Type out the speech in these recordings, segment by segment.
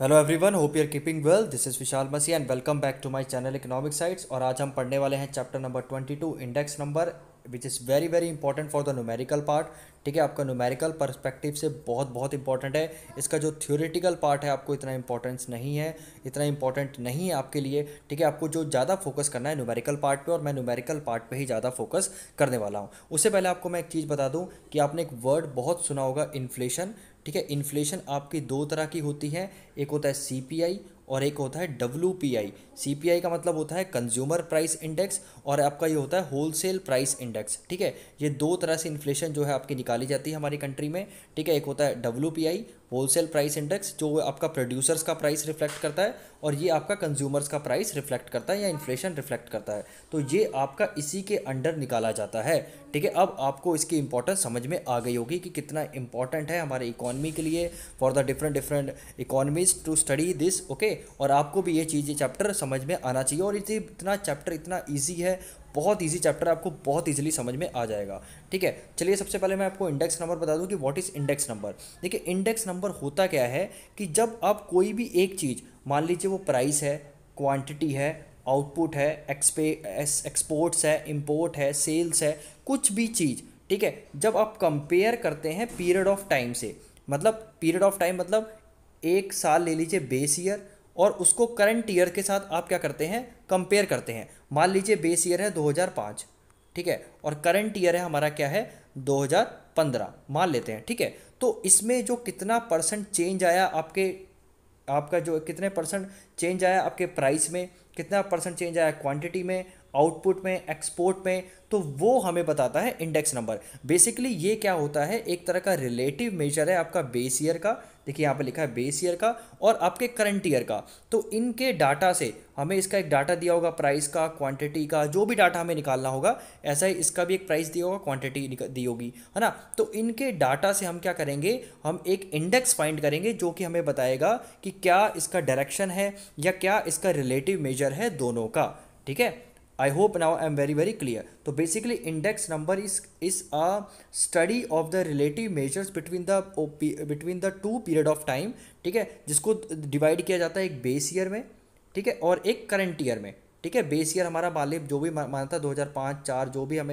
Hello everyone, hope you are keeping well. This is Vishal Masih and welcome back to my channel economic sites. और आज हम पढ़ने वाले हैं chapter number 22 index number, which is very very important for the numerical part. ठीक है, आपका numerical perspective से बहुत बहुत इंपॉर्टेंट है। इसका जो थ्योरेटिकल पार्ट है आपको इतना इंपॉर्टेंस नहीं है, इतना इंपॉर्टेंट नहीं है आपके लिए। ठीक है, आपको जो ज़्यादा फोकस करना है न्यूमेरिकल पार्ट पे, और मैं न्यूमेरिकल पार्ट पे ही ज़्यादा फोकस करने वाला हूँ। उससे पहले आपको मैं एक चीज़ बता दूँ कि आपने एक वर्ड बहुत सुना होगा, इन्फ्लेशन। ठीक है, इन्फ्लेशन आपकी दो तरह की होती है, एक होता है CPI और एक होता है WPI। CPI का मतलब होता है कंज्यूमर प्राइस इंडेक्स, और आपका ये होता है होलसेल प्राइस इंडेक्स। ठीक है, ये दो तरह से इन्फ्लेशन जो है आपकी निकाली जाती है हमारी कंट्री में। ठीक है, एक होता है WPI होलसेल प्राइस इंडेक्स, जो आपका प्रोड्यूसर्स का प्राइस रिफ्लेक्ट करता है, और ये आपका कंज्यूमर्स का प्राइस रिफ्लेक्ट करता है या इन्फ्लेशन रिफ्लेक्ट करता है। तो ये आपका इसी के अंडर निकाला जाता है। ठीक है, अब आपको इसकी इंपॉर्टेंस समझ में आ गई होगी कि कितना इंपॉर्टेंट है हमारे इकोनॉमी के लिए, for the different economies to study this. Okay, और आपको भी ये चीज़, ये चैप्टर समझ में आना चाहिए। और इतना चैप्टर इतना ईजी है, बहुत ईजी चैप्टर, आपको बहुत ईजिली समझ में आ जाएगा। ठीक है, चलिए सबसे पहले मैं आपको इंडेक्स नंबर बता दूं कि व्हाट इज़ इंडेक्स नंबर। देखिए, इंडेक्स नंबर होता क्या है कि जब आप कोई भी एक चीज़, मान लीजिए वो प्राइस है, क्वांटिटी है, आउटपुट है, एक्सपोर्ट्स है, इम्पोर्ट है, सेल्स है, कुछ भी चीज़, ठीक है, जब आप कंपेयर करते हैं पीरियड ऑफ टाइम से, मतलब पीरियड ऑफ टाइम मतलब एक साल ले लीजिए बेस ईयर, और उसको करंट ईयर के साथ आप क्या करते हैं, कंपेयर करते हैं। मान लीजिए बेस ईयर है 2005, ठीक है, और करंट ईयर है हमारा क्या है 2015, मान लेते हैं। ठीक है, तो इसमें जो कितना परसेंट चेंज आया आपके, आपका जो कितने परसेंट चेंज आया आपके प्राइस में, कितना परसेंट चेंज आया क्वांटिटी में, आउटपुट में, एक्सपोर्ट में, तो वो हमें बताता है इंडेक्स नंबर। बेसिकली ये क्या होता है, एक तरह का रिलेटिव मेजर है आपका बेस ईयर का। देखिए यहाँ पे लिखा है बेस ईयर का और आपके करंट ईयर का। तो इनके डाटा से हमें, इसका एक डाटा दिया होगा प्राइस का, क्वांटिटी का, जो भी डाटा हमें निकालना होगा, ऐसा ही इसका भी एक प्राइस दिया होगा, क्वांटिटी दी होगी, है ना। तो इनके डाटा से हम क्या करेंगे, हम एक इंडेक्स फाइंड करेंगे जो कि हमें बताएगा कि क्या इसका डायरेक्शन है या क्या इसका रिलेटिव मेजर है दोनों का। ठीक है, I hope now I am very very clear. तो basically index number is a study of the relative measures between the two period of time. ठीक है, जिसको डिवाइड किया जाता है एक बेस ईयर में, ठीक है, और एक करंट ईयर में। ठीक है, बेस ईयर हमारा मालिक जो भी मानता है 2005-2004 जो भी हम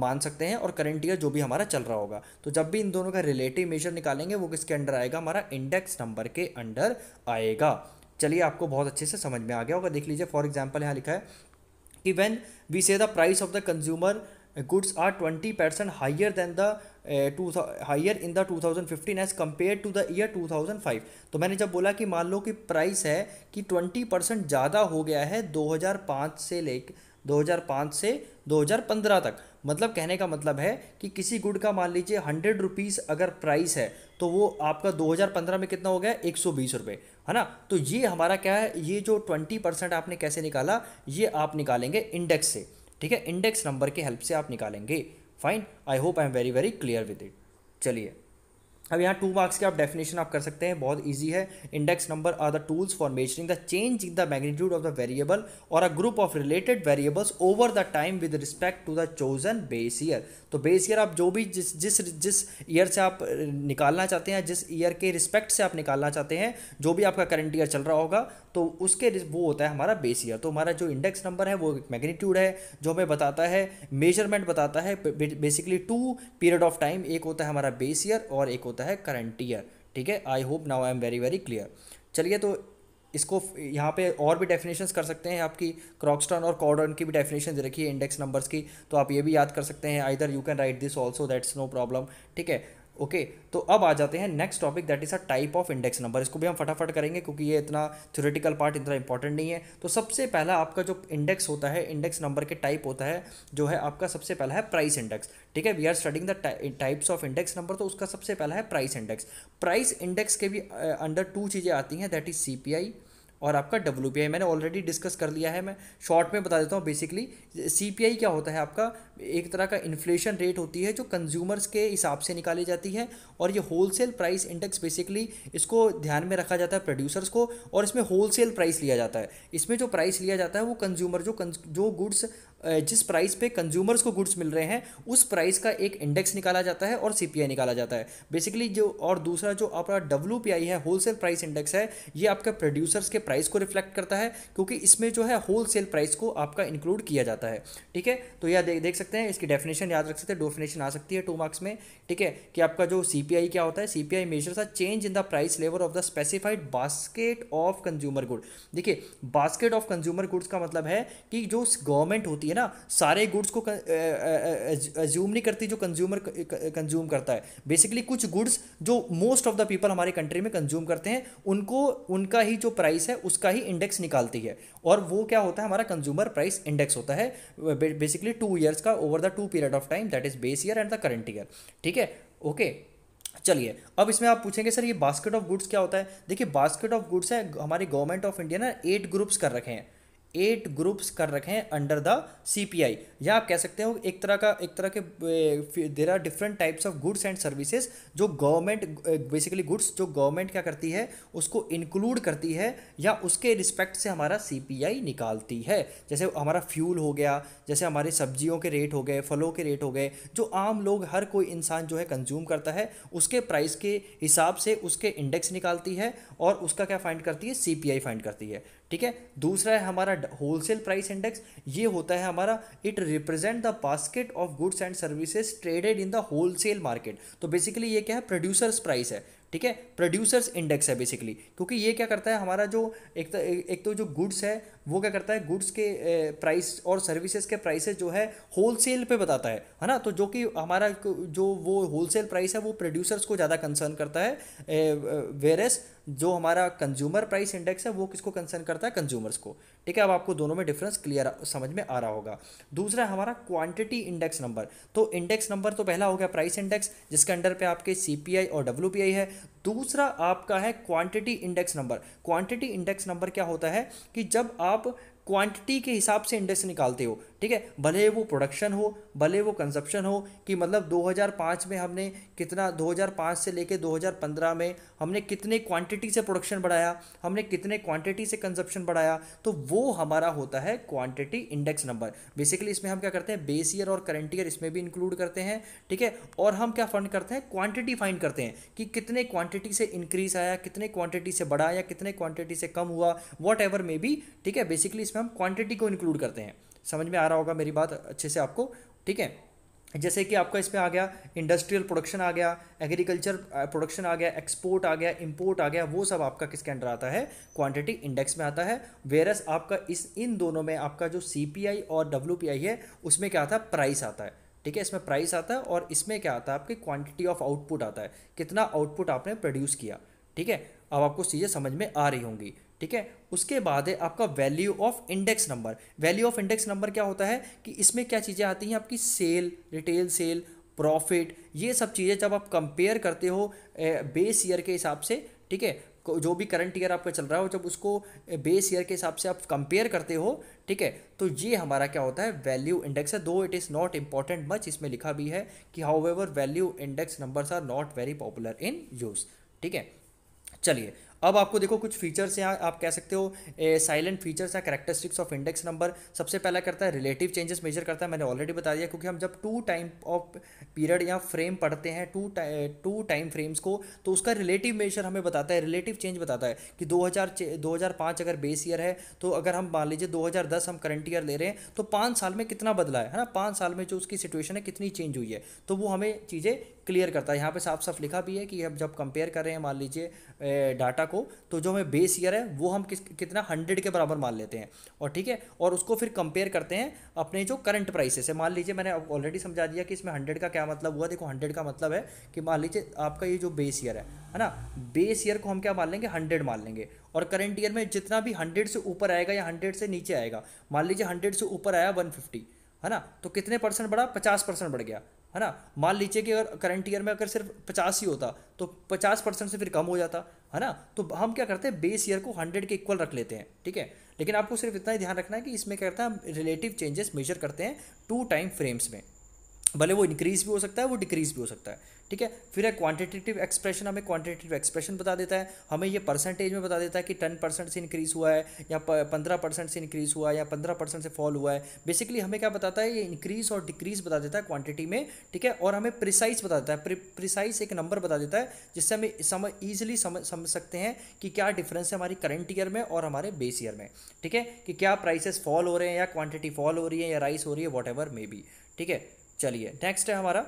मान सकते हैं, और करंट ईयर जो भी हमारा चल रहा होगा। तो जब भी इन दोनों का रिलेटिव मेजर निकालेंगे, वो किसके अंडर आएगा, हमारा इंडेक्स नंबर के अंडर आएगा। चलिए, आपको बहुत अच्छे से समझ में आ गया होगा। देख लीजिए, फॉर एग्जाम्पल यहाँ लिखा है कि when we say the price of the consumer goods are 20% higher than the higher in the 2015 as compare to the year 2005। तो मैंने जब बोला कि मान लो कि प्राइस है कि 20% ज़्यादा हो गया है 2005 से 2015 तक, मतलब कहने का मतलब है कि किसी गुड का मान लीजिए 100 रुपीज़ अगर प्राइस है, तो वो आपका 2015 में कितना हो गया, 120 रुपये, है ना। तो ये हमारा क्या है, ये जो 20% आपने कैसे निकाला, ये आप निकालेंगे इंडेक्स से। ठीक है, इंडेक्स नंबर के हेल्प से आप निकालेंगे। Fine, I hope I am very very clear with it. चलिए, अब यहाँ 2 मार्क्स के आप डेफिनेशन आप कर सकते हैं, बहुत इजी है। Index number are the tools for measuring the change in the magnitude of the variable और a group of related variables over the time with respect to the chosen base year. तो base year आप जो भी जिस year से आप निकालना चाहते हैं, जिस ईयर के रिस्पेक्ट से आप निकालना चाहते हैं, जो भी आपका करंट ईयर चल रहा होगा, तो उसके वो होता है हमारा बेस ईयर। तो हमारा जो इंडेक्स नंबर है वो एक मैग्नीट्यूड है जो हमें बताता है, मेजरमेंट बताता है basically two period of time, एक होता है हमारा बेस ईयर और एक है करंट ईयर। ठीक है, I hope now I am very very clear. चलिए, तो इसको यहाँ पे और भी डेफिनेशंस कर सकते हैं, आपकी क्रॉक्स्टन और कॉर्डन की भी डेफिनेशन दे रखी है इंडेक्स नंबर्स की, तो आप ये भी याद कर सकते हैं। Either you can write this also, that's no problem. ठीक है, ओके, तो अब आ जाते हैं next topic, that is a type of index number. इसको भी हम फटाफट करेंगे क्योंकि ये इतना थ्योरेटिकल पार्ट इतना इंपॉर्टेंट नहीं है। तो सबसे पहला आपका जो इंडेक्स होता है, इंडेक्स नंबर के टाइप होता है जो है आपका, सबसे पहला है प्राइस इंडेक्स। ठीक है, we are studying the types of index number, तो उसका सबसे पहला है प्राइस इंडेक्स। प्राइस इंडेक्स के भी अंडर 2 चीज़ें आती हैं, दैट इज़ CPI और आपका WPI मैंने ऑलरेडी डिस्कस कर लिया है। मैं शॉर्ट में बता देता हूँ। बेसिकली CPI क्या होता है, आपका एक तरह का इन्फ्लेशन रेट होती है जो कंज्यूमर्स के हिसाब से निकाली जाती है, और ये होलसेल प्राइस इंडेक्स बेसिकली इसको ध्यान में रखा जाता है प्रोड्यूसर्स को, और इसमें होलसेल प्राइस लिया जाता है। इसमें जो प्राइस लिया जाता है वो कंज्यूमर जो गुड्स जिस प्राइस पे कंज्यूमर्स को गुड्स मिल रहे हैं उस प्राइस का एक इंडेक्स निकाला जाता है और CPI निकाला जाता है बेसिकली। जो और दूसरा जो आपका WPI है, होलसेल प्राइस इंडेक्स है, ये आपका प्रोड्यूसर्स के प्राइस को रिफ्लेक्ट करता है क्योंकि इसमें जो है होलसेल प्राइस को आपका इंक्लूड किया जाता है। ठीक है, तो यह देख सकते हैं, इसकी डेफिनेशन याद रख सकते हैं, डेफिनेशन आ सकती है 2 मार्क्स में। ठीक है, कि आपका जो CPI क्या होता है, CPI measures a change in the price level of the specified basket of consumer good. देखिए, बास्केट ऑफ कंज्यूमर गुड्स का मतलब है कि जो गवर्नमेंट होती है ना, सारे गुड्स को अज्यूम नहीं करती जो कंज्यूमर कंज्यूम करता है। बेसिकली कुछ गुड्स जो मोस्ट ऑफ द पीपल हमारे कंट्री में कंज्यूम करते हैं उनको उनका ही जो प्राइस है उसका ही इंडेक्स निकालती है, और वो क्या होता है, हमारा कंज्यूमर प्राइस इंडेक्स होता है। बेसिकली 2 ईयर्स का over the 2 period of time, that is base year and the current year. ठीक है, ओके। चलिए, अब इसमें आप पूछेंगे सर ये बास्केट ऑफ गुड्स क्या होता है। देखिए, बास्केट ऑफ गुड्स है, हमारी गवर्नमेंट ऑफ इंडिया ना 8 ग्रुप्स कर रखे हैं, 8 ग्रुप्स कर रखे हैं अंडर द CPI, या आप कह सकते हो एक तरह के there are different types of goods and services जो गवर्नमेंट बेसिकली गुड्स जो गवर्नमेंट क्या करती है उसको इंक्लूड करती है या उसके रिस्पेक्ट से हमारा CPI निकालती है। जैसे हमारा फ्यूल हो गया, जैसे हमारे सब्जियों के रेट हो गए, फलों के रेट हो गए, जो आम लोग हर कोई इंसान जो है कंज्यूम करता है उसके प्राइस के हिसाब से उसके इंडेक्स निकालती है और उसका क्या फाइंड करती है, CPI फाइंड करती है। ठीक है, दूसरा है हमारा होलसेल प्राइस इंडेक्स, ये होता है हमारा, it represent the basket of goods and services traded in the wholesale market. तो बेसिकली ये क्या है, प्रोड्यूसर्स प्राइस है। ठीक है, प्रोड्यूसर्स इंडेक्स है बेसिकली, क्योंकि ये क्या करता है हमारा जो एक तो जो गुड्स है वो क्या करता है, गुड्स के प्राइस और सर्विसेज के प्राइसेस जो है होलसेल पे बताता है ना, तो जो कि हमारा जो वो होलसेल प्राइस है वो प्रोड्यूसर्स को ज़्यादा कंसर्न करता है, वेरस जो हमारा कंज्यूमर प्राइस इंडेक्स है वो किसको कंसर्न करता है, कंज्यूमर्स को। ठीक है, अब आपको दोनों में डिफरेंस क्लियर समझ में आ रहा होगा। दूसरा हमारा क्वांटिटी इंडेक्स नंबर, तो इंडेक्स नंबर तो पहला हो गया प्राइस इंडेक्स जिसके अंडर पे आपके CPI और WPI है। दूसरा आपका है quantity index number. Quantity index number क्या होता है कि जब आप क्वांटिटी के हिसाब से इंडेक्स निकालते हो, ठीक है, भले वो प्रोडक्शन हो, भले वो कंजप्शन हो, कि मतलब 2005 में हमने कितना, 2005 से लेके 2015 में हमने कितने क्वांटिटी से प्रोडक्शन बढ़ाया, हमने कितने क्वांटिटी से कंजप्शन बढ़ाया, तो वो हमारा होता है क्वांटिटी इंडेक्स नंबर। बेसिकली इसमें हम क्या करते हैं, बेस ईयर और करंट ईयर इसमें भी इंक्लूड करते हैं। ठीक है, और हम क्या फाइंड करते हैं, क्वांटिटी फाइंड करते हैं कि कितने क्वांटिटी से इंक्रीज आया, कितने क्वांटिटी से बढ़ा या कितने क्वांटिटी से कम हुआ, वॉट एवर मे बी। ठीक है, बेसिकली इसमें हम क्वांटिटी को इंक्लूड करते हैं। समझ में आ रहा होगा मेरी बात अच्छे से आपको। ठीक है, जैसे कि आपका इसमें आ गया इंडस्ट्रियल प्रोडक्शन आ गया, एग्रीकल्चर प्रोडक्शन आ गया, एक्सपोर्ट आ गया, इंपोर्ट आ गया, वो सब आपका किसके अंडर आता है, क्वांटिटी इंडेक्स में आता है। वेरस आपका इन दोनों में आपका जो CPI और WPI है उसमें क्या आता है, प्राइस आता है। ठीक है, इसमें प्राइस आता है और इसमें क्या आता है, आपके क्वांटिटी ऑफ आउटपुट आता है, कितना आउटपुट आपने प्रोड्यूस किया। ठीक है, अब आपको चीज़ें समझ में आ रही होंगी। ठीक है, उसके बाद है आपका value of index number. Value of index number क्या होता है कि इसमें क्या चीज़ें आती हैं, आपकी सेल, रिटेल सेल, प्रॉफिट, ये सब चीज़ें जब आप कंपेयर करते हो बेस ईयर के हिसाब से। ठीक है, जो भी करंट ईयर आपका चल रहा हो जब उसको बेस ईयर के हिसाब से आप कंपेयर करते हो। ठीक है, तो ये हमारा क्या होता है, वैल्यू इंडेक्स है। Though it is not important much, इसमें लिखा भी है कि however value index numbers are not very popular in use. ठीक है, चलिए, अब आपको देखो कुछ फीचर्स यहाँ आप कह सकते हो, साइलेंट फीचर्स या कैरेक्टरिस्टिक्स ऑफ इंडेक्स नंबर। सबसे पहला करता है रिलेटिव चेंजेस मेजर करता है, मैंने ऑलरेडी बता दिया, क्योंकि हम जब 2 टाइम ऑफ पीरियड या फ्रेम पढ़ते हैं, टू टाइम फ्रेम्स को, तो उसका रिलेटिव मेजर हमें बताता है, रिलेटिव चेंज बताता है कि 2005 अगर बेस ईयर है तो अगर हम मान लीजिए 2010 हम करंट ईयर ले रहे हैं तो 5 साल में कितना बदला है ना, 5 साल में जो उसकी सिचुएशन है कितनी चेंज हुई है, तो वो हमें चीज़ें क्लियर करता है। यहाँ पे साफ साफ लिखा भी है कि हम जब कंपेयर कर रहे हैं मान लीजिए डाटा को, तो जो हमें बेस ईयर है वो हम कितना 100 के बराबर मान लेते हैं, और ठीक है, और उसको फिर कंपेयर करते हैं अपने जो करंट प्राइसेस है। मान लीजिए मैंने ऑलरेडी समझा दिया कि इसमें 100 का क्या मतलब हुआ। देखो, 100 का मतलब है कि मान लीजिए आपका ये जो बेस ईयर है ना, बेस ईयर को हम क्या मान लेंगे, 100 मान लेंगे, और करंट ईयर में जितना भी 100 से ऊपर आएगा या 100 से नीचे आएगा, मान लीजिए 100 से ऊपर आया 150 है ना, तो कितने परसेंट बढ़ा, 50% बढ़ गया है ना। मान लीजिए कि अगर करंट ईयर में अगर सिर्फ 50 ही होता तो 50% से फिर कम हो जाता है ना, तो हम क्या करते हैं बेस ईयर को 100 के इक्वल रख लेते हैं, ठीक है। लेकिन आपको सिर्फ इतना ही ध्यान रखना है कि इसमें क्या करता है हम रिलेटिव चेंजेस मेजर करते हैं 2 टाइम फ्रेम्स में, भले वो इंक्रीज़ भी हो सकता है वो डिक्रीज़ भी हो सकता है, ठीक है। फिर है क्वांटिटेटिव एक्सप्रेशन, हमें क्वांटिटेटिव एक्सप्रेशन बता देता है, हमें ये परसेंटेज में बता देता है कि 10% से इंक्रीज़ हुआ है या 15% से इंक्रीज़ हुआ है या 15% से फॉल हुआ है। बेसिकली हमें क्या बताता है, ये इंक्रीज़ और डिक्रीज़ बता देता है क्वांटिटी में, ठीक है। और हमें प्रिसाइज बता देता है, प्रिसाइज एक नंबर बता देता है जिससे हमें ईजिली समझ सकते हैं कि क्या डिफरेंस है हमारी करंट ईयर में और हमारे बेस ईयर में, ठीक है, कि क्या प्राइसेस फॉल हो रहे हैं या क्वांटिटी फॉल हो रही है या राइज हो रही है, वॉट एवर मे बी, ठीक है। चलिए नेक्स्ट है हमारा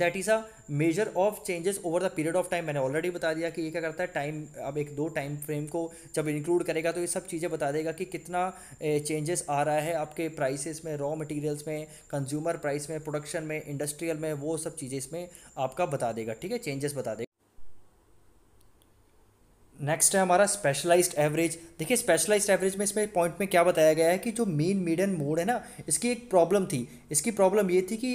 that is a measure of changes over the period of time. मैंने ऑलरेडी बता दिया कि ये क्या करता है टाइम, अब 1-2 टाइम फ्रेम को जब इंक्लूड करेगा तो ये सब चीज़ें बता देगा कि कितना चेंजेस आ रहा है आपके प्राइसेस में, रॉ मटेरियल्स में, कंज्यूमर प्राइस में, प्रोडक्शन में, इंडस्ट्रियल में, वो सब चीज़ें इसमें आपका बता देगा, ठीक है, चेंजेस बता देगा। नेक्स्ट है हमारा स्पेशलाइज्ड एवरेज। देखिए स्पेशलाइज्ड एवरेज में इसमें पॉइंट में क्या बताया गया है कि जो मीन मीडियन मोड है ना, इसकी एक प्रॉब्लम थी। इसकी प्रॉब्लम ये थी कि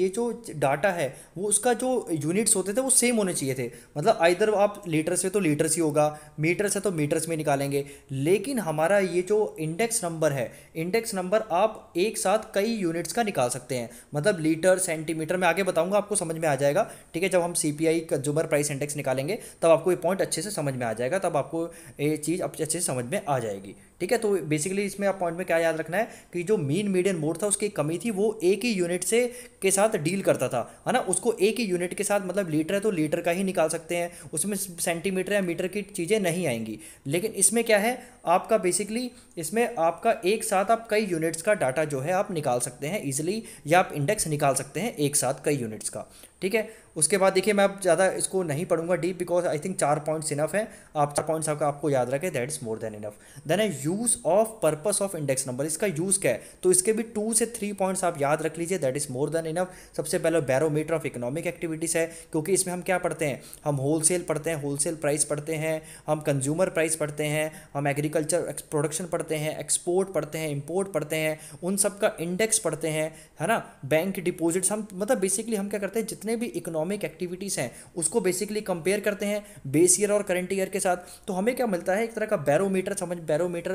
ये जो डाटा है वो उसका जो यूनिट्स होते थे वो सेम होने चाहिए थे, मतलब आइदर आप लीटर्स है तो लीटर्स ही होगा, मीटर्स है तो मीटर्स में निकालेंगे। लेकिन हमारा ये जो इंडेक्स नंबर है, इंडेक्स नंबर आप एक साथ कई यूनिट्स का निकाल सकते हैं, मतलब लीटर सेंटीमीटर में आगे बताऊँगा आपको समझ में आ जाएगा, ठीक है। जब हम CPI कंज्यूमर प्राइस इंडेक्स निकालेंगे तब आपको ये पॉइंट अच्छे से समझ में आ जाएगा, तब आपको ये चीज़ अच्छे से समझ में आ जाएगी, ठीक है। तो बेसिकली इसमें आप पॉइंट में क्या याद रखना है कि जो मीन मीडियन मोड था उसकी कमी थी, वो एक ही यूनिट से के साथ डील करता था, है ना, उसको एक ही यूनिट के साथ, मतलब लीटर है तो लीटर का ही निकाल सकते हैं, उसमें सेंटीमीटर या मीटर की चीज़ें नहीं आएंगी। लेकिन इसमें क्या है आपका, बेसिकली इसमें आपका एक साथ आप कई यूनिट्स का डाटा जो है आप निकाल सकते हैं ईजिली, या आप इंडेक्स निकाल सकते हैं एक साथ कई यूनिट्स का, ठीक है। उसके बाद देखिए मैं अब ज़्यादा इसको नहीं पढ़ूंगा deep, because I think 4 points enough है, आप 4 पॉइंट्स आपको याद रखें, that is more than enough. Then है use of purpose of index number, इसका यूज़ क्या है, तो इसके भी 2 से 3 पॉइंट्स आप याद रख लीजिए, that is more than enough. सबसे पहले बैरोमीटर ऑफ इकोनॉमिक एक्टिविटीज़ है, क्योंकि इसमें हम क्या पढ़ते हैं, हम होलसेल पढ़ते हैं, होलसेल प्राइस पढ़ते हैं, हम कंज्यूमर प्राइस पढ़ते हैं, हम एग्रीकल्चर प्रोडक्शन पढ़ते हैं, एक्सपोर्ट पढ़ते हैं, इम्पोर्ट पढ़ते हैं, उन सब का इंडेक्स पढ़ते हैं, है ना, बैंक डिपोजिट्स, हम मतलब बेसिकली हम क्या करते हैं जितने भी इकोनॉमिक एक्टिविटीज़ हैं उसको बेसिकली कंपेयर करते हैं बेस ईयर और करंट ईयर के साथ। तो हमें क्या मिलता है, एक तरह का बैरोमीटर, समझ बैरोमीटर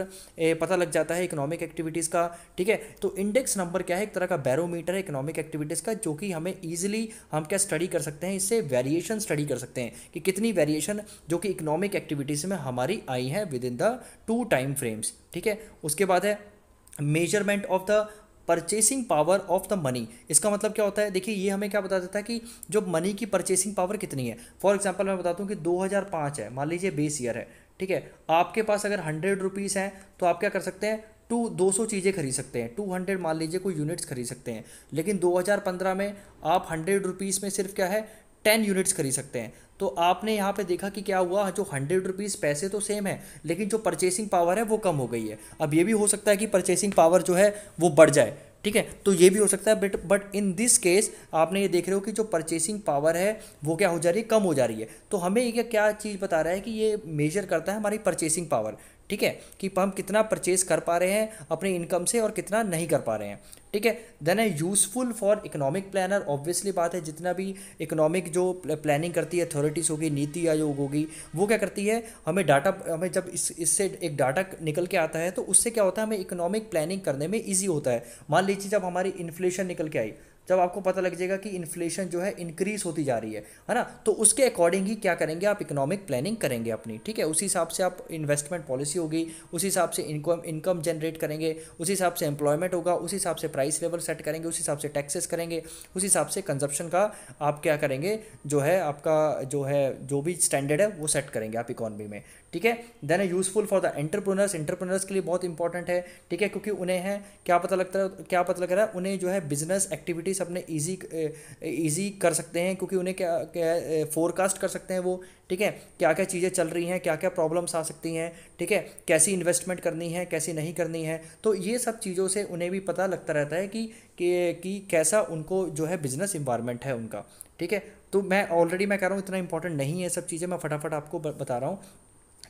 पता लग जाता है इकोनॉमिक एक्टिविटीज़ का, ठीक है। तो इंडेक्स नंबर क्या है, एक तरह का बैरोमीटर है इकोनॉमिक एक्टिविटीज़ का, जो कि हमें ईजिली हम क्या स्टडी कर सकते हैं, इससे वेरिएशन स्टडी कर सकते हैं कि कितनी वेरिएशन जो कि इकोनॉमिक एक्टिविटीज़ में हमारी आई है within the 2 time frames, ठीक है। उसके बाद है measurement of the purchasing power of the money. इसका मतलब क्या होता है, देखिए ये हमें क्या बता देता है कि जो मनी की परचेसिंग पावर कितनी है। फॉर एग्जांपल मैं बताता हूँ कि 2005 है, मान लीजिए बेस ईयर है, ठीक है। आपके पास अगर 100 रुपीज़ हैं तो आप क्या कर सकते हैं 200 चीज़ें खरीद सकते हैं, 200 मान लीजिए कोई यूनिट्स खरीद सकते हैं। लेकिन 2015 में आप 100 रुपीज़ में सिर्फ क्या है 10 यूनिट्स खरीद सकते हैं। तो आपने यहाँ पे देखा कि क्या हुआ, जो 100 रुपीज़ पैसे तो सेम है लेकिन जो परचेसिंग पावर है वो कम हो गई है। अब ये भी हो सकता है कि परचेसिंग पावर जो है वो बढ़ जाए, ठीक है, तो ये भी हो सकता है, बट इन दिस केस आपने ये देख रहे हो कि जो परचेसिंग पावर है वो क्या हो जा रही है, कम हो जा रही है। तो हमें ये क्या चीज़ बता रहा है कि ये मेजर करता है हमारी परचेसिंग पावर, ठीक है, कि हम कितना परचेस कर पा रहे हैं अपने इनकम से और कितना नहीं कर पा रहे हैं, ठीक है। देन है useful for economic planner, obviously बात है जितना भी इकोनॉमिक जो प्लानिंग करती है अथॉरिटीज़ होगी, नीति आयोग होगी, वो क्या करती है हमें डाटा, हमें जब इससे एक डाटा निकल के आता है तो उससे क्या होता है हमें इकोनॉमिक प्लानिंग करने में ईजी होता है। मान लीजिए जब हमारी इन्फ्लेशन निकल के आई, जब आपको पता लग जाएगा कि इन्फ्लेशन जो है इंक्रीज़ होती जा रही है ना, तो उसके अकॉर्डिंग ही क्या करेंगे आप इकोनॉमिक प्लानिंग करेंगे अपनी, ठीक है। उसी हिसाब से आप इन्वेस्टमेंट पॉलिसी होगी, उसी हिसाब से इनकम जनरेट करेंगे, उसी हिसाब से एम्प्लॉयमेंट होगा, उसी हिसाब से प्राइस लेवल सेट करेंगे, उसी हिसाब से टैक्सेस करेंगे, उसी हिसाब से कंजप्शन का आप क्या करेंगे जो है आपका जो है जो भी स्टैंडर्ड है वो सेट करेंगे आप इकोनॉमी में, ठीक है। Then useful for the entrepreneurs, entrepreneurs के लिए बहुत इंपॉर्टेंट है, ठीक है, क्योंकि उन्हें है क्या पता लग रहा है उन्हें जो है बिजनेस एक्टिविटीज अपने इजी कर सकते हैं, क्योंकि उन्हें क्या फोरकास्ट कर सकते हैं वो, ठीक है, क्या क्या चीज़ें चल रही हैं, क्या क्या प्रॉब्लम्स आ सकती हैं, ठीक है, कैसी इन्वेस्टमेंट करनी है कैसी नहीं करनी है। तो ये सब चीज़ों से उन्हें भी पता लगता रहता है कि कैसा उनको जो है बिजनेस इन्वायरमेंट है उनका, ठीक है। तो मैं कह रहा हूँ इतना इंपॉर्टेंट नहीं है सब चीज़ें, मैं फटाफट आपको बता रहा हूँ,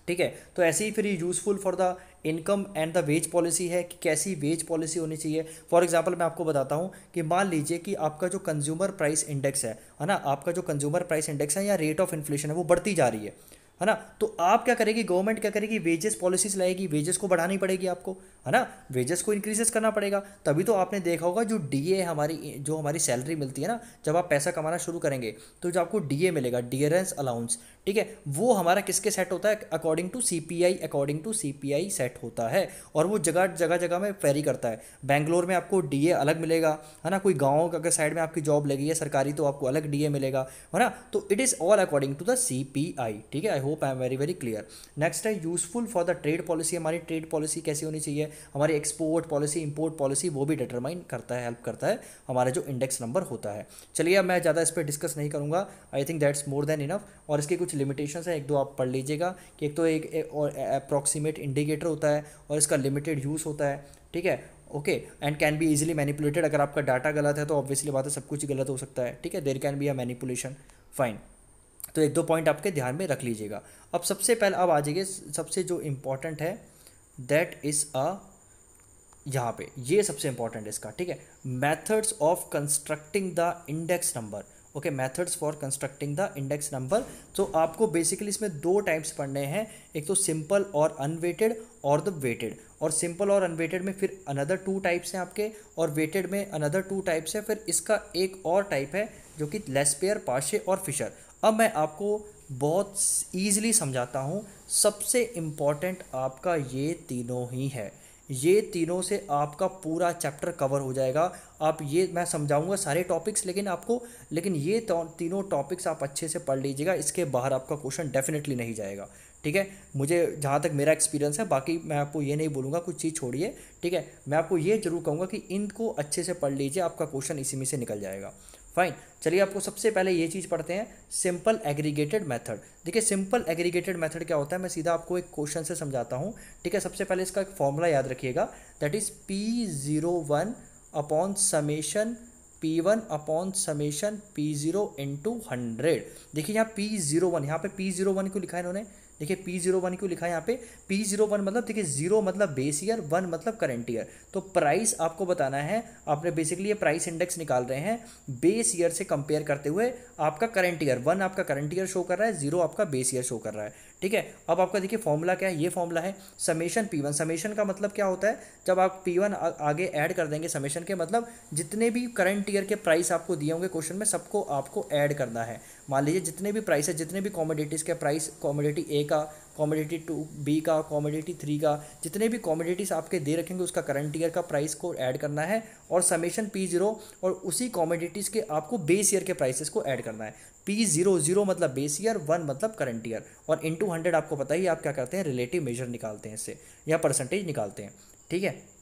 ठीक है। तो ऐसे ही फिर useful for the income and the wage policy है कि कैसी वेज पॉलिसी होनी चाहिए। फॉर एग्जांपल मैं आपको बताता हूँ कि मान लीजिए कि आपका जो कंज्यूमर प्राइस इंडेक्स है ना, आपका जो कंज्यूमर प्राइस इंडेक्स है या रेट ऑफ इन्फ्लेशन है वो बढ़ती जा रही है, है ना। तो आप क्या करेगी, गवर्नमेंट क्या करेगी, वेजेस पॉलिसीज लाएगी, वेजेस को बढ़ानी पड़ेगी आपको, है ना, वेजेस को इंक्रीजेस करना पड़ेगा। तभी तो आपने देखा होगा जो डीए हमारी, जो हमारी सैलरी मिलती है ना, जब आप पैसा कमाना शुरू करेंगे तो जो आपको डीए मिलेगा, डियरेंस अलाउंस, ठीक है, वो हमारा किसके सेट होता है, according to CPI, according to CPI set होता है, और वो जगह जगह जगह में फेरी करता है। बैंगलोर में आपको डीए अलग मिलेगा, है ना, कोई गाँव अगर साइड में आपकी जॉब लगी है सरकारी तो आपको अलग डीए मिलेगा, है ना। तो it is all according to the CPI, ठीक है। I hope I am very very clear. Next है useful for the trade policy. हमारी ट्रेड पॉलिसी कैसी होनी चाहिए, हमारी एक्सपोर्ट पॉलिसी, इंपोर्ट पॉलिसी, वो भी डिटरमाइन करता है, हेल्प करता है हमारा जो इंडेक्स नंबर होता है। चलिए अब मैं ज़्यादा इस पर डिस्कस नहीं करूँगा, I think that's more than enough. और इसके कुछ लिमिटेशंस हैं, एक दो आप पढ़ लीजिएगा कि एक तो एक और अप्रॉक्सीमेट इंडिकेटर होता है और इसका लिमिटेड यूज़ होता है, ठीक है, okay, and can be easily manipulated. अगर आपका डाटा गलत है तो ऑब्वियसली बात है सब कुछ गलत हो सकता है, ठीक है, there can be a manipulation, fine. तो एक दो पॉइंट आपके ध्यान में रख लीजिएगा। अब सबसे पहले आप आ जाइए, सबसे जो इम्पॉर्टेंट है दैट इज़ अ, यहाँ पे ये सबसे इम्पॉर्टेंट है इसका, ठीक है, methods of constructing the index number, okay, methods for constructing the index number. तो आपको बेसिकली इसमें दो टाइप्स पढ़ने हैं, एक तो सिंपल और अनवेटेड और द वेटेड, और सिंपल और अनवेटेड में फिर अनदर टू टाइप्स हैं आपके, और वेटेड में अनदर टू टाइप्स है, फिर इसका एक और टाइप है जो कि लेस्पेयर, पाशे और फिशर। अब मैं आपको बहुत ईजिली समझाता हूँ, सबसे इम्पॉर्टेंट आपका ये तीनों ही है, ये तीनों से आपका पूरा चैप्टर कवर हो जाएगा। आप ये, मैं समझाऊंगा सारे टॉपिक्स, लेकिन आपको, लेकिन ये तीनों टॉपिक्स आप अच्छे से पढ़ लीजिएगा, इसके बाहर आपका क्वेश्चन डेफिनेटली नहीं जाएगा, ठीक है, मुझे जहाँ तक मेरा एक्सपीरियंस है। बाकी मैं आपको ये नहीं बोलूँगा कुछ चीज़ छोड़िए, ठीक है, मैं आपको ये जरूर कहूँगा कि इनको अच्छे से पढ़ लीजिए, आपका क्वेश्चन इसी में से निकल जाएगा, फाइन। चलिए आपको सबसे पहले ये चीज़ पढ़ते हैं, सिंपल एग्रीगेटेड मेथड। देखिए सिंपल एग्रीगेटेड मेथड क्या होता है, मैं सीधा आपको एक क्वेश्चन से समझाता हूँ, ठीक है। सबसे पहले इसका एक फॉर्मूला याद रखिएगा, that is P01 upon summation P1 upon summation P0 into 100। देखिए यहाँ P01, यहाँ पे P01 क्यों लिखा है इन्होंने, देखिए P01 क्यों लिखा है यहाँ पे, P01 मतलब, देखिए 0 मतलब बेस ईयर, 1 मतलब करंट ईयर। तो प्राइस आपको बताना है, आपने बेसिकली ये प्राइस इंडेक्स निकाल रहे हैं बेस ईयर से कंपेयर करते हुए आपका करंट ईयर। 1 आपका करंट ईयर शो कर रहा है, 0 आपका बेस ईयर शो कर रहा है, ठीक है। अब आपका देखिए फॉर्मूला क्या है, ये फॉर्मूला है समेशन P1। समेशन का मतलब क्या होता है, जब आप P1 आगे ऐड कर देंगे समेशन के, मतलब जितने भी करंट ईयर के प्राइस आपको दिए होंगे क्वेश्चन में, सबको आपको ऐड करना है। मान लीजिए जितने भी प्राइस है, जितने भी कॉमोडिटीज़ के प्राइस, कॉमोडिटी A का, कॉमोडिटी 2B का, कॉमोडिटी 3 का, जितने भी कॉमोडिटीज़ आपके दे रखेंगे उसका करंट ईयर का प्राइस को ऐड करना है, और समेशन P0, और उसी कॉमोडिटीज़ के आपको बेस ईयर के प्राइसेस को ऐड करना है। P0, 0 मतलब बेस ईयर, 1 मतलब करंट ईयर, और इनटू 100 आपको पता ही, आप क्या करते हैं, रिलेटिव मेजर निकालते हैं इससे, या परसेंटेज निकालते हैं, ठीक है।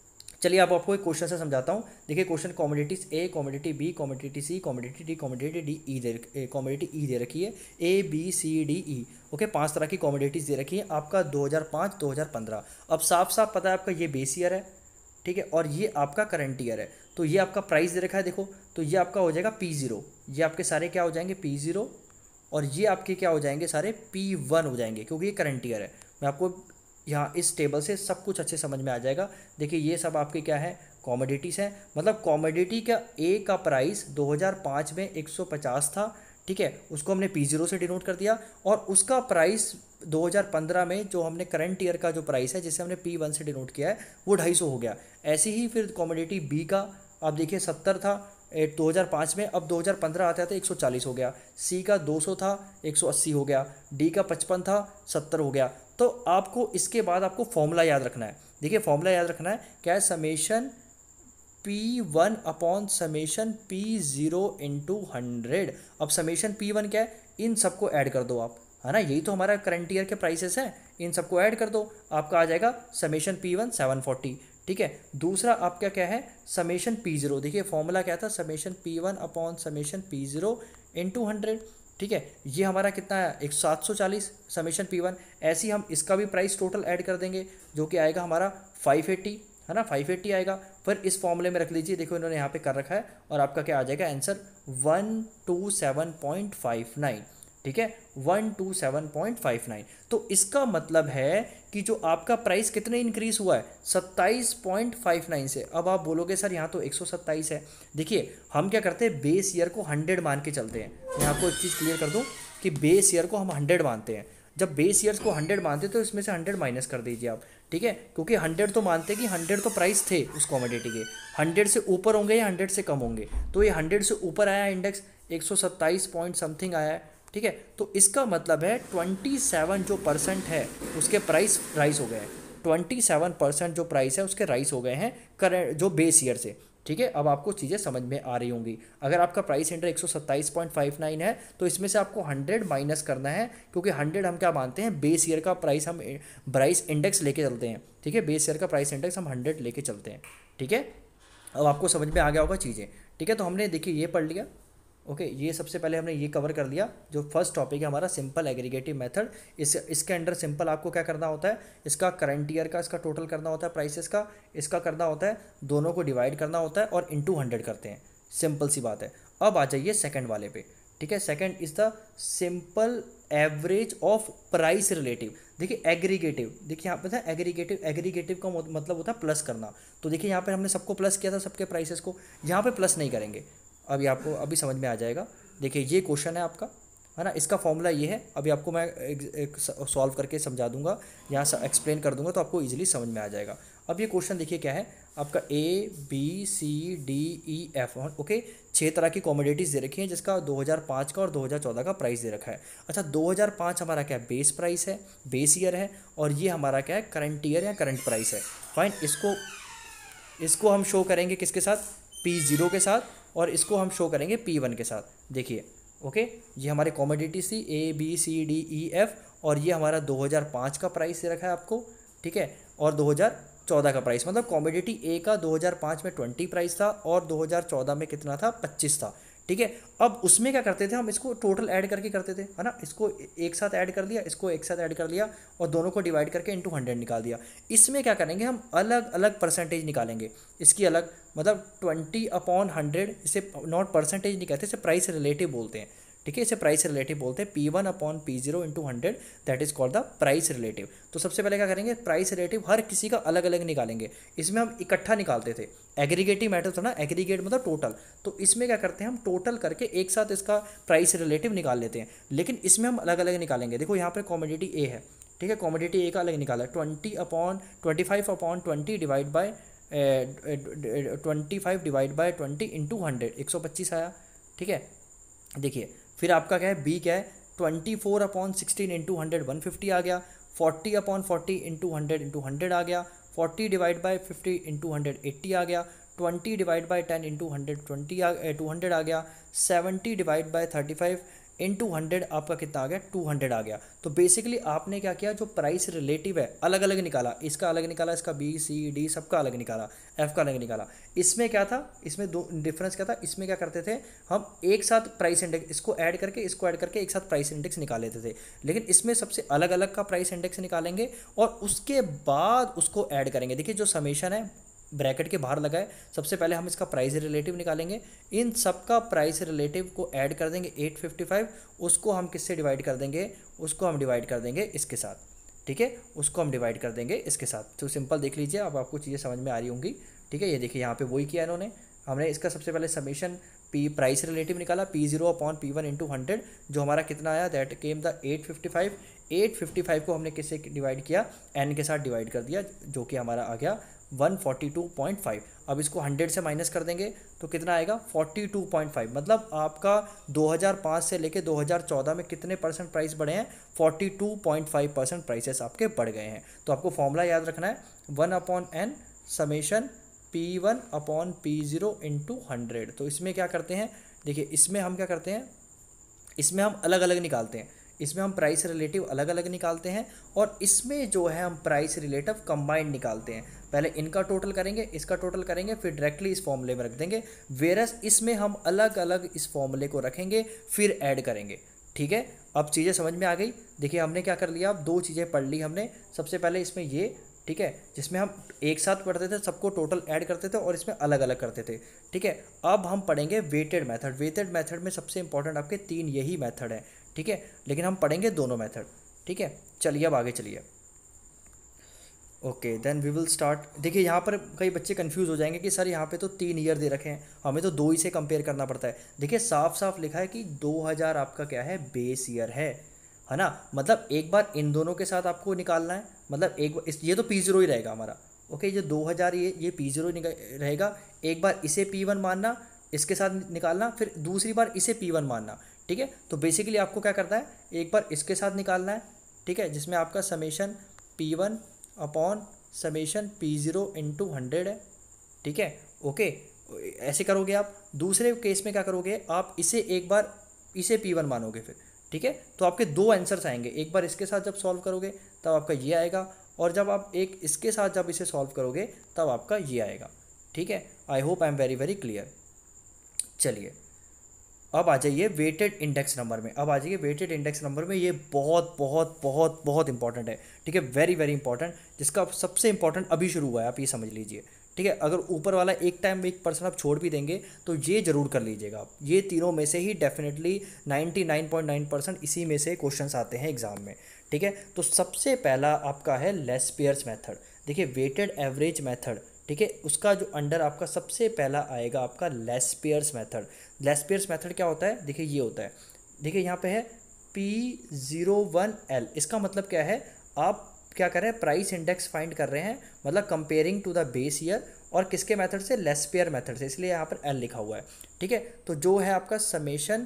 चलिए अब आपको एक क्वेश्चन से समझाता हूँ। देखिए question, commodities A, commodity B, commodity C, commodity D, commodity E दे, कॉमोडिटी E दे रखी है, A B C D E, okay, 5 तरह की कॉमोडिटीज़ दे रखी है, आपका 2005, 2015। अब साफ साफ पता है आपका ये बेस ईयर है, ठीक है, और ये आपका करंट ईयर है। तो ये आपका प्राइस दे रखा है, देखो, तो ये आपका हो जाएगा P0, ये आपके सारे क्या हो जाएंगे P0, और ये आपके क्या हो जाएंगे, सारे P1 हो जाएंगे, क्योंकि ये करंट ईयर है। मैं आपको यहाँ इस टेबल से सब कुछ अच्छे समझ में आ जाएगा। देखिए ये सब आपके क्या है, कॉमोडिटीज़ हैं, मतलब कॉमोडिटी का ए का प्राइस 2005 में 150 था, ठीक है, उसको हमने P0 से डिनोट कर दिया, और उसका प्राइस 2015 में जो हमने करंट ईयर का जो प्राइस है जिसे हमने P1 से डिनोट किया है वो 250 हो गया। ऐसे ही फिर कॉमोडिटी बी का आप देखिए 70 था 2005 में, अब 2015 आता है तो 140 हो गया। सी का 200 था 180 हो गया। डी का 55 था 70 हो गया। तो आपको इसके बाद आपको फॉर्मूला याद रखना है। देखिए फॉर्मूला याद रखना है क्या है, summation P1 upon summation P0 into 100। अब समेशन P1 क्या है, इन सबको ऐड कर दो आप, है ना, यही तो हमारा करंट ईयर के प्राइसेस हैं, इन सबको ऐड कर दो, आपका आ जाएगा समेशन P1 740, ठीक है। दूसरा आपका क्या है, समेशन P0। देखिए फॉर्मूला क्या था, summation P1 upon summation P0 into 100, ठीक है, ये हमारा कितना है 1740 समेशन P1। ऐसी हम इसका भी प्राइस टोटल ऐड कर देंगे जो कि आएगा हमारा 580, है ना, 580 आएगा। फिर इस फॉर्मूले में रख लीजिए, देखो इन्होंने यहाँ पे कर रखा है, और आपका क्या आ जाएगा आंसर 127.59, ठीक है, 127.59। तो इसका मतलब है कि जो आपका प्राइस कितने इंक्रीज़ हुआ है, 27.59 से। अब आप बोलोगे सर यहाँ तो 127 है। देखिए हम क्या करते हैं, बेस ईयर को 100 मान के चलते हैं। मैं आपको एक चीज़ क्लियर कर दूँ कि बेस ईयर को हम 100 मानते हैं। जब बेस ईयर्स को 100 मानते तो इसमें से 100 माइनस कर दीजिए आप, ठीक है, क्योंकि 100 तो मानते कि 100 तो प्राइस थे उस कॉमोडिटी के, 100 से ऊपर होंगे या 100 से कम होंगे, तो ये 100 से ऊपर आया इंडेक्स 127 पॉइंट समथिंग आया है, ठीक है, तो इसका मतलब है 27 जो परसेंट है उसके प्राइस राइज हो गए हैं, 27% जो प्राइस है उसके राइज हो गए हैं करंट जो बेस ईयर से, ठीक है। अब आपको चीज़ें समझ में आ रही होंगी। अगर आपका प्राइस इंडेक्स 127.59 है तो इसमें से आपको 100 माइनस करना है, क्योंकि 100 हम क्या मानते हैं बेस ईयर का प्राइस, हम प्राइस इंडेक्स लेके चलते हैं, ठीक है, बेस ईयर का प्राइस इंडेक्स हम 100 लेके चलते हैं, ठीक है। अब आपको समझ में आ गया होगा चीज़ें, ठीक है। तो हमने देखिए ये पढ़ लिया, ओके, ये सबसे पहले हमने ये कवर कर लिया जो फर्स्ट टॉपिक है हमारा सिंपल एग्रीगेटिव मेथड। इसके अंडर सिंपल आपको क्या करना होता है, इसका करंट ईयर का इसका टोटल करना होता है, प्राइसेस का इसका करना होता है, दोनों को डिवाइड करना होता है और इनटू 100 करते हैं, सिंपल सी बात है। अब आ जाइए सेकंड वाले पे, ठीक है। Second is the simple average of price relative. देखिए एग्रीगेटिव, देखिए यहाँ पे था एग्रीगेटिव, एग्रीगेटिव का मतलब होता है प्लस करना, तो देखिए यहाँ पर हमने सबको प्लस किया था, सबके प्राइसेस को, यहाँ पर प्लस नहीं करेंगे, अभी आपको अभी समझ में आ जाएगा। देखिए ये क्वेश्चन है आपका, है ना, इसका फॉर्मूला ये है, अभी आपको मैं सॉल्व करके समझा दूंगा, यहाँ एक्सप्लेन कर दूंगा तो आपको इजीली समझ में आ जाएगा। अब ये क्वेश्चन देखिए क्या है आपका, ABCDEF, ओके, 6 तरह की कॉमोडिटीज़ दे रखी हैं जिसका 2005 का और 2014 का प्राइस दे रखा है। अच्छा, 2005 हमारा क्या है बेस प्राइस है, बेस ईयर है, और ये हमारा क्या है करंट ईयर या करंट प्राइस है, फाइन। इसको हम शो करेंगे किसके साथ, P0 के साथ, और इसको हम शो करेंगे P1 के साथ। देखिए ओके, ये हमारे कॉमोडिटीज थी ABCDEF, और ये हमारा 2005 का प्राइस दे रखा है आपको, ठीक है, और 2014 का प्राइस, मतलब कॉमोडिटी A का 2005 में 20 प्राइस था और 2014 में कितना था 25 था, ठीक है। अब उसमें क्या करते थे हम, इसको टोटल ऐड करके करते थे, है ना, इसको एक साथ ऐड कर दिया, इसको एक साथ ऐड कर लिया और दोनों को डिवाइड करके इंटू 100 निकाल दिया। इसमें क्या करेंगे हम अलग अलग परसेंटेज निकालेंगे इसकी, अलग मतलब 20/100, इसे नॉट परसेंटेज नहीं कहते, इसे प्राइस रिलेटिव बोलते हैं, ठीक है, इसे प्राइस रिलेटिव बोलते हैं। P1/P0 into 100 that is called the price relative. तो सबसे पहले क्या करेंगे प्राइस रिलेटिव हर किसी का अलग अलग निकालेंगे, इसमें हम इकट्ठा निकालते थे, एग्रीगेटिव मैटर था ना, एग्रीगेट मतलब टोटल, तो इसमें क्या करते हैं हम टोटल करके एक साथ इसका प्राइस रिलेटिव निकाल लेते हैं, लेकिन इसमें हम अलग अलग निकालेंगे। देखो यहाँ पर कॉमोडिटी A है, ठीक है, कॉमोडिटी A का अलग निकाला 25/20 divide by 25 divide by 20 into 100, 125 आया, ठीक है। देखिए फिर आपका क्या है B क्या है 24/16 इंटू 100 150 आ गया, 40/40 इंटू 100 आ गया, 40 डिवाइड बाई 50 इंटू 100 80 आ गया, 20 डिवाइड बाई 10 इंटू 100 200 आ गया, 70 डिवाइड बाई 35 इंटू 100 आपका कितना आ गया 200 आ गया। तो बेसिकली आपने क्या किया जो प्राइस रिलेटिव है अलग अलग निकाला, इसका अलग निकाला, इसका B C D सबका अलग निकाला, F का अलग निकाला। इसमें क्या था, इसमें दो डिफरेंस क्या था, इसमें क्या करते थे हम एक साथ प्राइस इंडेक्स, इसको ऐड करके एक साथ प्राइस इंडेक्स निकाल लेते थे, लेकिन इसमें सबसे अलग अलग का प्राइस इंडेक्स निकालेंगे और उसके बाद उसको ऐड करेंगे। देखिए जो समेशन है ब्रैकेट के बाहर लगाए, सबसे पहले हम इसका प्राइस रिलेटिव निकालेंगे, इन सबका प्राइस रिलेटिव को ऐड कर देंगे 855, उसको हम किससे डिवाइड कर देंगे, उसको हम डिवाइड कर देंगे इसके साथ, ठीक है, उसको हम डिवाइड कर देंगे इसके साथ। तो सिंपल देख लीजिए, अब आपको चीज़ें समझ में आ रही होंगी, ठीक है। ये देखिए यहाँ पे वही किया इन्होंने, हमने इसका सबसे पहले समेशन P प्राइस रिलेटिव निकाला P0/P1 इंटू 100 जो हमारा कितना आया दैट केम द 855, 855 को हमने किससे डिवाइड किया N के साथ डिवाइड कर दिया जो कि हमारा आ गया 142.5। अब इसको 100 से माइनस कर देंगे तो कितना आएगा 42.5, मतलब आपका 2005 से लेके 2014 में कितने परसेंट प्राइस बढ़े हैं 42.5% प्राइसेस आपके बढ़ गए हैं। तो आपको फॉर्मूला याद रखना है 1/N समेशन P1/P0 इंटू 100। तो इसमें क्या करते हैं, देखिए इसमें हम क्या करते हैं, इसमें हम अलग अलग निकालते हैं, इसमें हम प्राइस रिलेटिव अलग अलग निकालते हैं और इसमें जो है हम प्राइस रिलेटिव कंबाइंड निकालते हैं। पहले इनका टोटल करेंगे, इसका टोटल करेंगे, फिर डायरेक्टली इस फॉर्मूले में रख देंगे, वेरस इसमें हम अलग अलग इस फॉर्मूले को रखेंगे फिर ऐड करेंगे, ठीक है। अब चीज़ें समझ में आ गई। देखिए हमने क्या कर लिया, अब दो चीज़ें पढ़ ली हमने, सबसे पहले इसमें ये, ठीक है, जिसमें हम एक साथ पढ़ते थे, सबको टोटल ऐड करते थे और इसमें अलग अलग करते थे, ठीक है। अब हम पढ़ेंगे वेटेड मेथड। वेटेड मेथड में सबसे इंपॉर्टेंट आपके 3 यही मेथड है, ठीक है, लेकिन हम पढ़ेंगे दोनों मेथड, ठीक है। चलिए अब आगे चलिए, okay then we will start. देखिए यहाँ पर कई बच्चे कंफ्यूज हो जाएंगे कि सर यहाँ पे तो 3 ईयर दे रखे हैं, हमें तो 2 ही से कंपेयर करना पड़ता है। देखिए साफ साफ लिखा है कि 2000 आपका क्या है बेस ईयर है, है ना, मतलब एक बार इन दोनों के साथ आपको निकालना है, मतलब एक बार ये तो P0 ही रहेगा हमारा, ओके, ये 2000 ये P0 रहेगा, एक बार इसे P1 मानना, इसके साथ निकालना, फिर दूसरी बार इसे P1 मानना, ठीक है। तो बेसिकली आपको क्या करना है, एक बार इसके साथ निकालना है, ठीक है, जिसमें आपका summation P1 upon summation P0 into 100 है, ठीक है, ओके। ऐसे करोगे आप। दूसरे केस में क्या करोगे, आप इसे एक बार इसे P1 मानोगे फिर, ठीक है। तो आपके दो आंसर्स आएंगे, एक बार इसके साथ जब सॉल्व करोगे तब आपका ये आएगा, और जब आप एक इसके साथ जब इसे सॉल्व करोगे तब आपका ये आएगा, ठीक है। I hope I am very very clear. चलिए अब आ जाइए वेटेड इंडेक्स नंबर में। अब आ जाइए वेटेड इंडेक्स नंबर में, ये बहुत बहुत बहुत बहुत इंपॉर्टेंट है, ठीक है, वेरी वेरी इंपॉर्टेंट, जिसका सबसे इंपॉर्टेंट अभी शुरू हुआ है, आप ये समझ लीजिए, ठीक है। अगर ऊपर वाला एक टाइम 1% आप छोड़ भी देंगे तो ये जरूर कर लीजिएगा आप, ये तीनों में से ही डेफिनेटली 99.9% इसी में से क्वेश्चंस आते हैं एग्जाम में, ठीक है। तो सबसे पहला आपका है लेस्पियर्स मेथड, देखिए वेटेड एवरेज मेथड, ठीक है, उसका जो अंडर आपका सबसे पहला आएगा आपका लेस्पियर्स मेथड। लेस्पियर्स मेथड क्या होता है, देखिए ये होता है, देखिए यहाँ पे है P01L, इसका मतलब क्या है, आप क्या कर रहे हैं, प्राइस इंडेक्स फाइंड कर रहे हैं, मतलब comparing to the base year, और किसके मेथड से, लेस्पियर मेथड से, इसलिए यहाँ पर L लिखा हुआ है, ठीक है। तो जो है आपका summation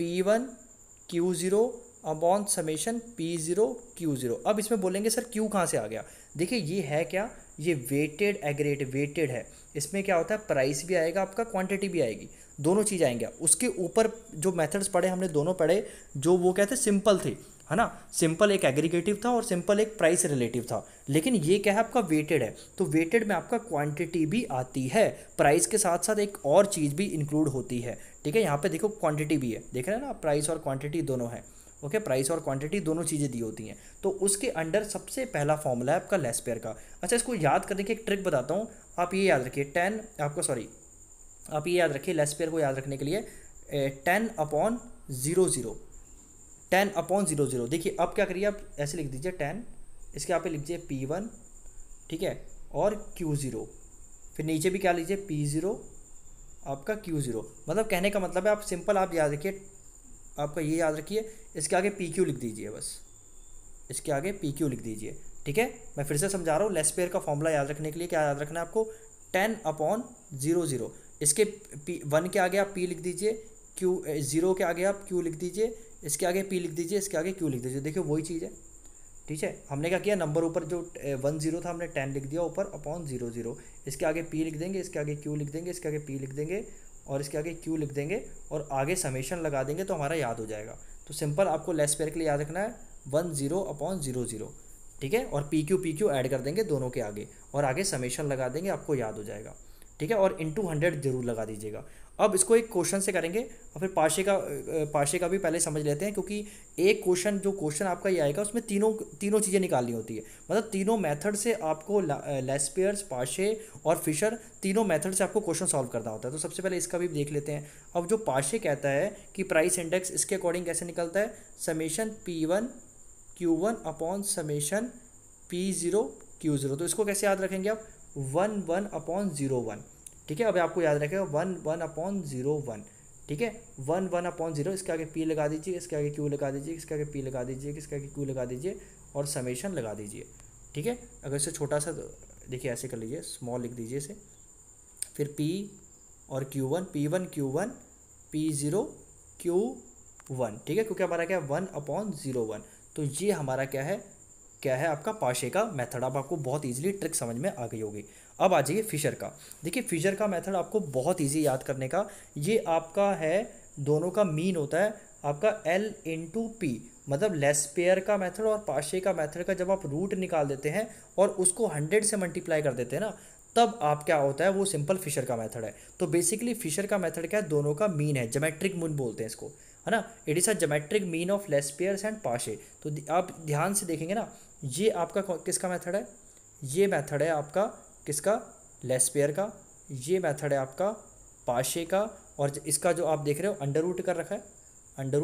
P1Q0 upon summation P0Q0। अब इसमें बोलेंगे सर Q कहाँ से आ गया, देखिए ये है क्या, ये वेटेड एग्रीगेट वेटेड है, इसमें क्या होता है, प्राइस भी आएगा आपका, क्वांटिटी भी आएगी, दोनों चीज़ आएंगे। उसके ऊपर जो मेथड्स पढ़े हमने दोनों पढ़े, जो वो कहते सिंपल थे, है ना, सिंपल एक एग्रीगेटिव था और सिंपल एक प्राइस रिलेटिव था, लेकिन ये क्या है आपका वेटेड है, तो वेटेड में आपका क्वांटिटी भी आती है, प्राइस के साथ साथ एक और चीज़ भी इंक्लूड होती है, ठीक है। यहाँ पे देखो क्वांटिटी भी है, देख रहे हैं ना, प्राइस और क्वांटिटी दोनों है, ओके, प्राइस और क्वांटिटी दोनों चीज़ें दी होती हैं। तो उसके अंडर सबसे पहला फॉर्मूला है आपका लेस्पियर का। अच्छा, इसको याद करने की एक ट्रिक बताता हूँ, आप ये याद रखिए, आप ये याद रखिए, लेस्पियर को याद रखने के लिए 10/00 देखिए अब क्या करिए, आप ऐसे लिख दीजिए 10, इसके यहाँ पे लिख दीजिए P1, ठीक है, और Q0, फिर नीचे भी क्या लीजिए P0 आपका Q0, मतलब कहने का मतलब है आप सिंपल, आप याद रखिए, आपका ये याद रखिए, इसके आगे PQ लिख दीजिए, बस इसके आगे PQ लिख दीजिए, ठीक है। मैं फिर से समझा रहा हूँ, लेस्पियर का फॉर्मूला याद रखने के लिए क्या याद रखना है आपको, 10/00, इसके P1 के आगे आप P लिख दीजिए, Q0 के आगे आप Q लिख दीजिए, इसके आगे P लिख दीजिए, इसके आगे Q लिख दीजिए, देखिए वही चीज़ है, ठीक है। हमने क्या किया, नंबर ऊपर जो 10 था हमने 10 लिख दिया ऊपर, अपॉन 00, इसके आगे P लिख देंगे, इसके आगे Q लिख देंगे, इसके आगे P लिख देंगे, और इसके आगे Q लिख देंगे, और आगे समेशन लगा देंगे तो हमारा याद हो जाएगा। तो सिंपल आपको लेस्पियर के लिए याद रखना है 10/00, ठीक है, और PQ ऐड कर देंगे दोनों के आगे, और आगे समेशन लगा देंगे, आपको याद हो जाएगा, ठीक है। और इंटू 100 जरूर लगा दीजिएगा। अब इसको एक क्वेश्चन से करेंगे, और फिर पाशे का भी पहले समझ लेते हैं, क्योंकि एक क्वेश्चन जो क्वेश्चन आपका ये आएगा उसमें तीनों चीज़ें निकालनी होती है, मतलब तीनों मेथड से आपको लेस्पियर्स, पाशे और फिशर, तीनों मेथड से आपको क्वेश्चन सॉल्व करना होता है। तो सबसे पहले इसका भी देख लेते हैं। अब जो पाशे कहता है कि प्राइस इंडेक्स, इसके अकॉर्डिंग कैसे निकलता है, summation P1Q1 upon summation P0Q0, तो इसको कैसे याद रखेंगे आप, 11/01, ठीक है। अब आपको याद रखेगा 11/01, ठीक है, 11/0, इसके आगे P लगा दीजिए, इसके आगे Q लगा दीजिए, इसके आगे P लगा दीजिए, इसके आगे Q लगा दीजिए, और समेशन लगा दीजिए, ठीक है। अगर इसे छोटा सा देखिए ऐसे कर लीजिए, स्मॉल लिख दीजिए इसे, फिर P और P1Q1 P0Q1, ठीक है, क्योंकि हमारा क्या है 1/01। तो ये हमारा क्या है आपका पाशे का मेथड। अब आपको बहुत इजीली ट्रिक समझ में आ गई होगी। अब आ जाइए फिशर का। देखिए फिशर का मेथड आपको बहुत इजी याद करने का, ये आपका है दोनों का मीन होता है आपका L/P, मतलब लेस्पियर का मेथड और पाशे का मेथड का जब आप रूट निकाल देते हैं और उसको 100 से मल्टीप्लाई कर देते हैं ना, तब आप क्या होता है वो सिंपल फिशर का मेथड है। तो बेसिकली फिशर का मेथड क्या है, दोनों का मीन है, ज्योमेट्रिक मीन बोलते हैं इसको, है ना, it is a geometric mean of Laspeyres and Paasche. तो आप ध्यान से देखेंगे ना, ये आपका किसका मेथड है, ये मेथड है आपका किसका, लेस्पियर का, ये मेथड है आपका पाशे का, और इसका जो आप देख रहे हो अंडर रूट कर रखा है, अंडर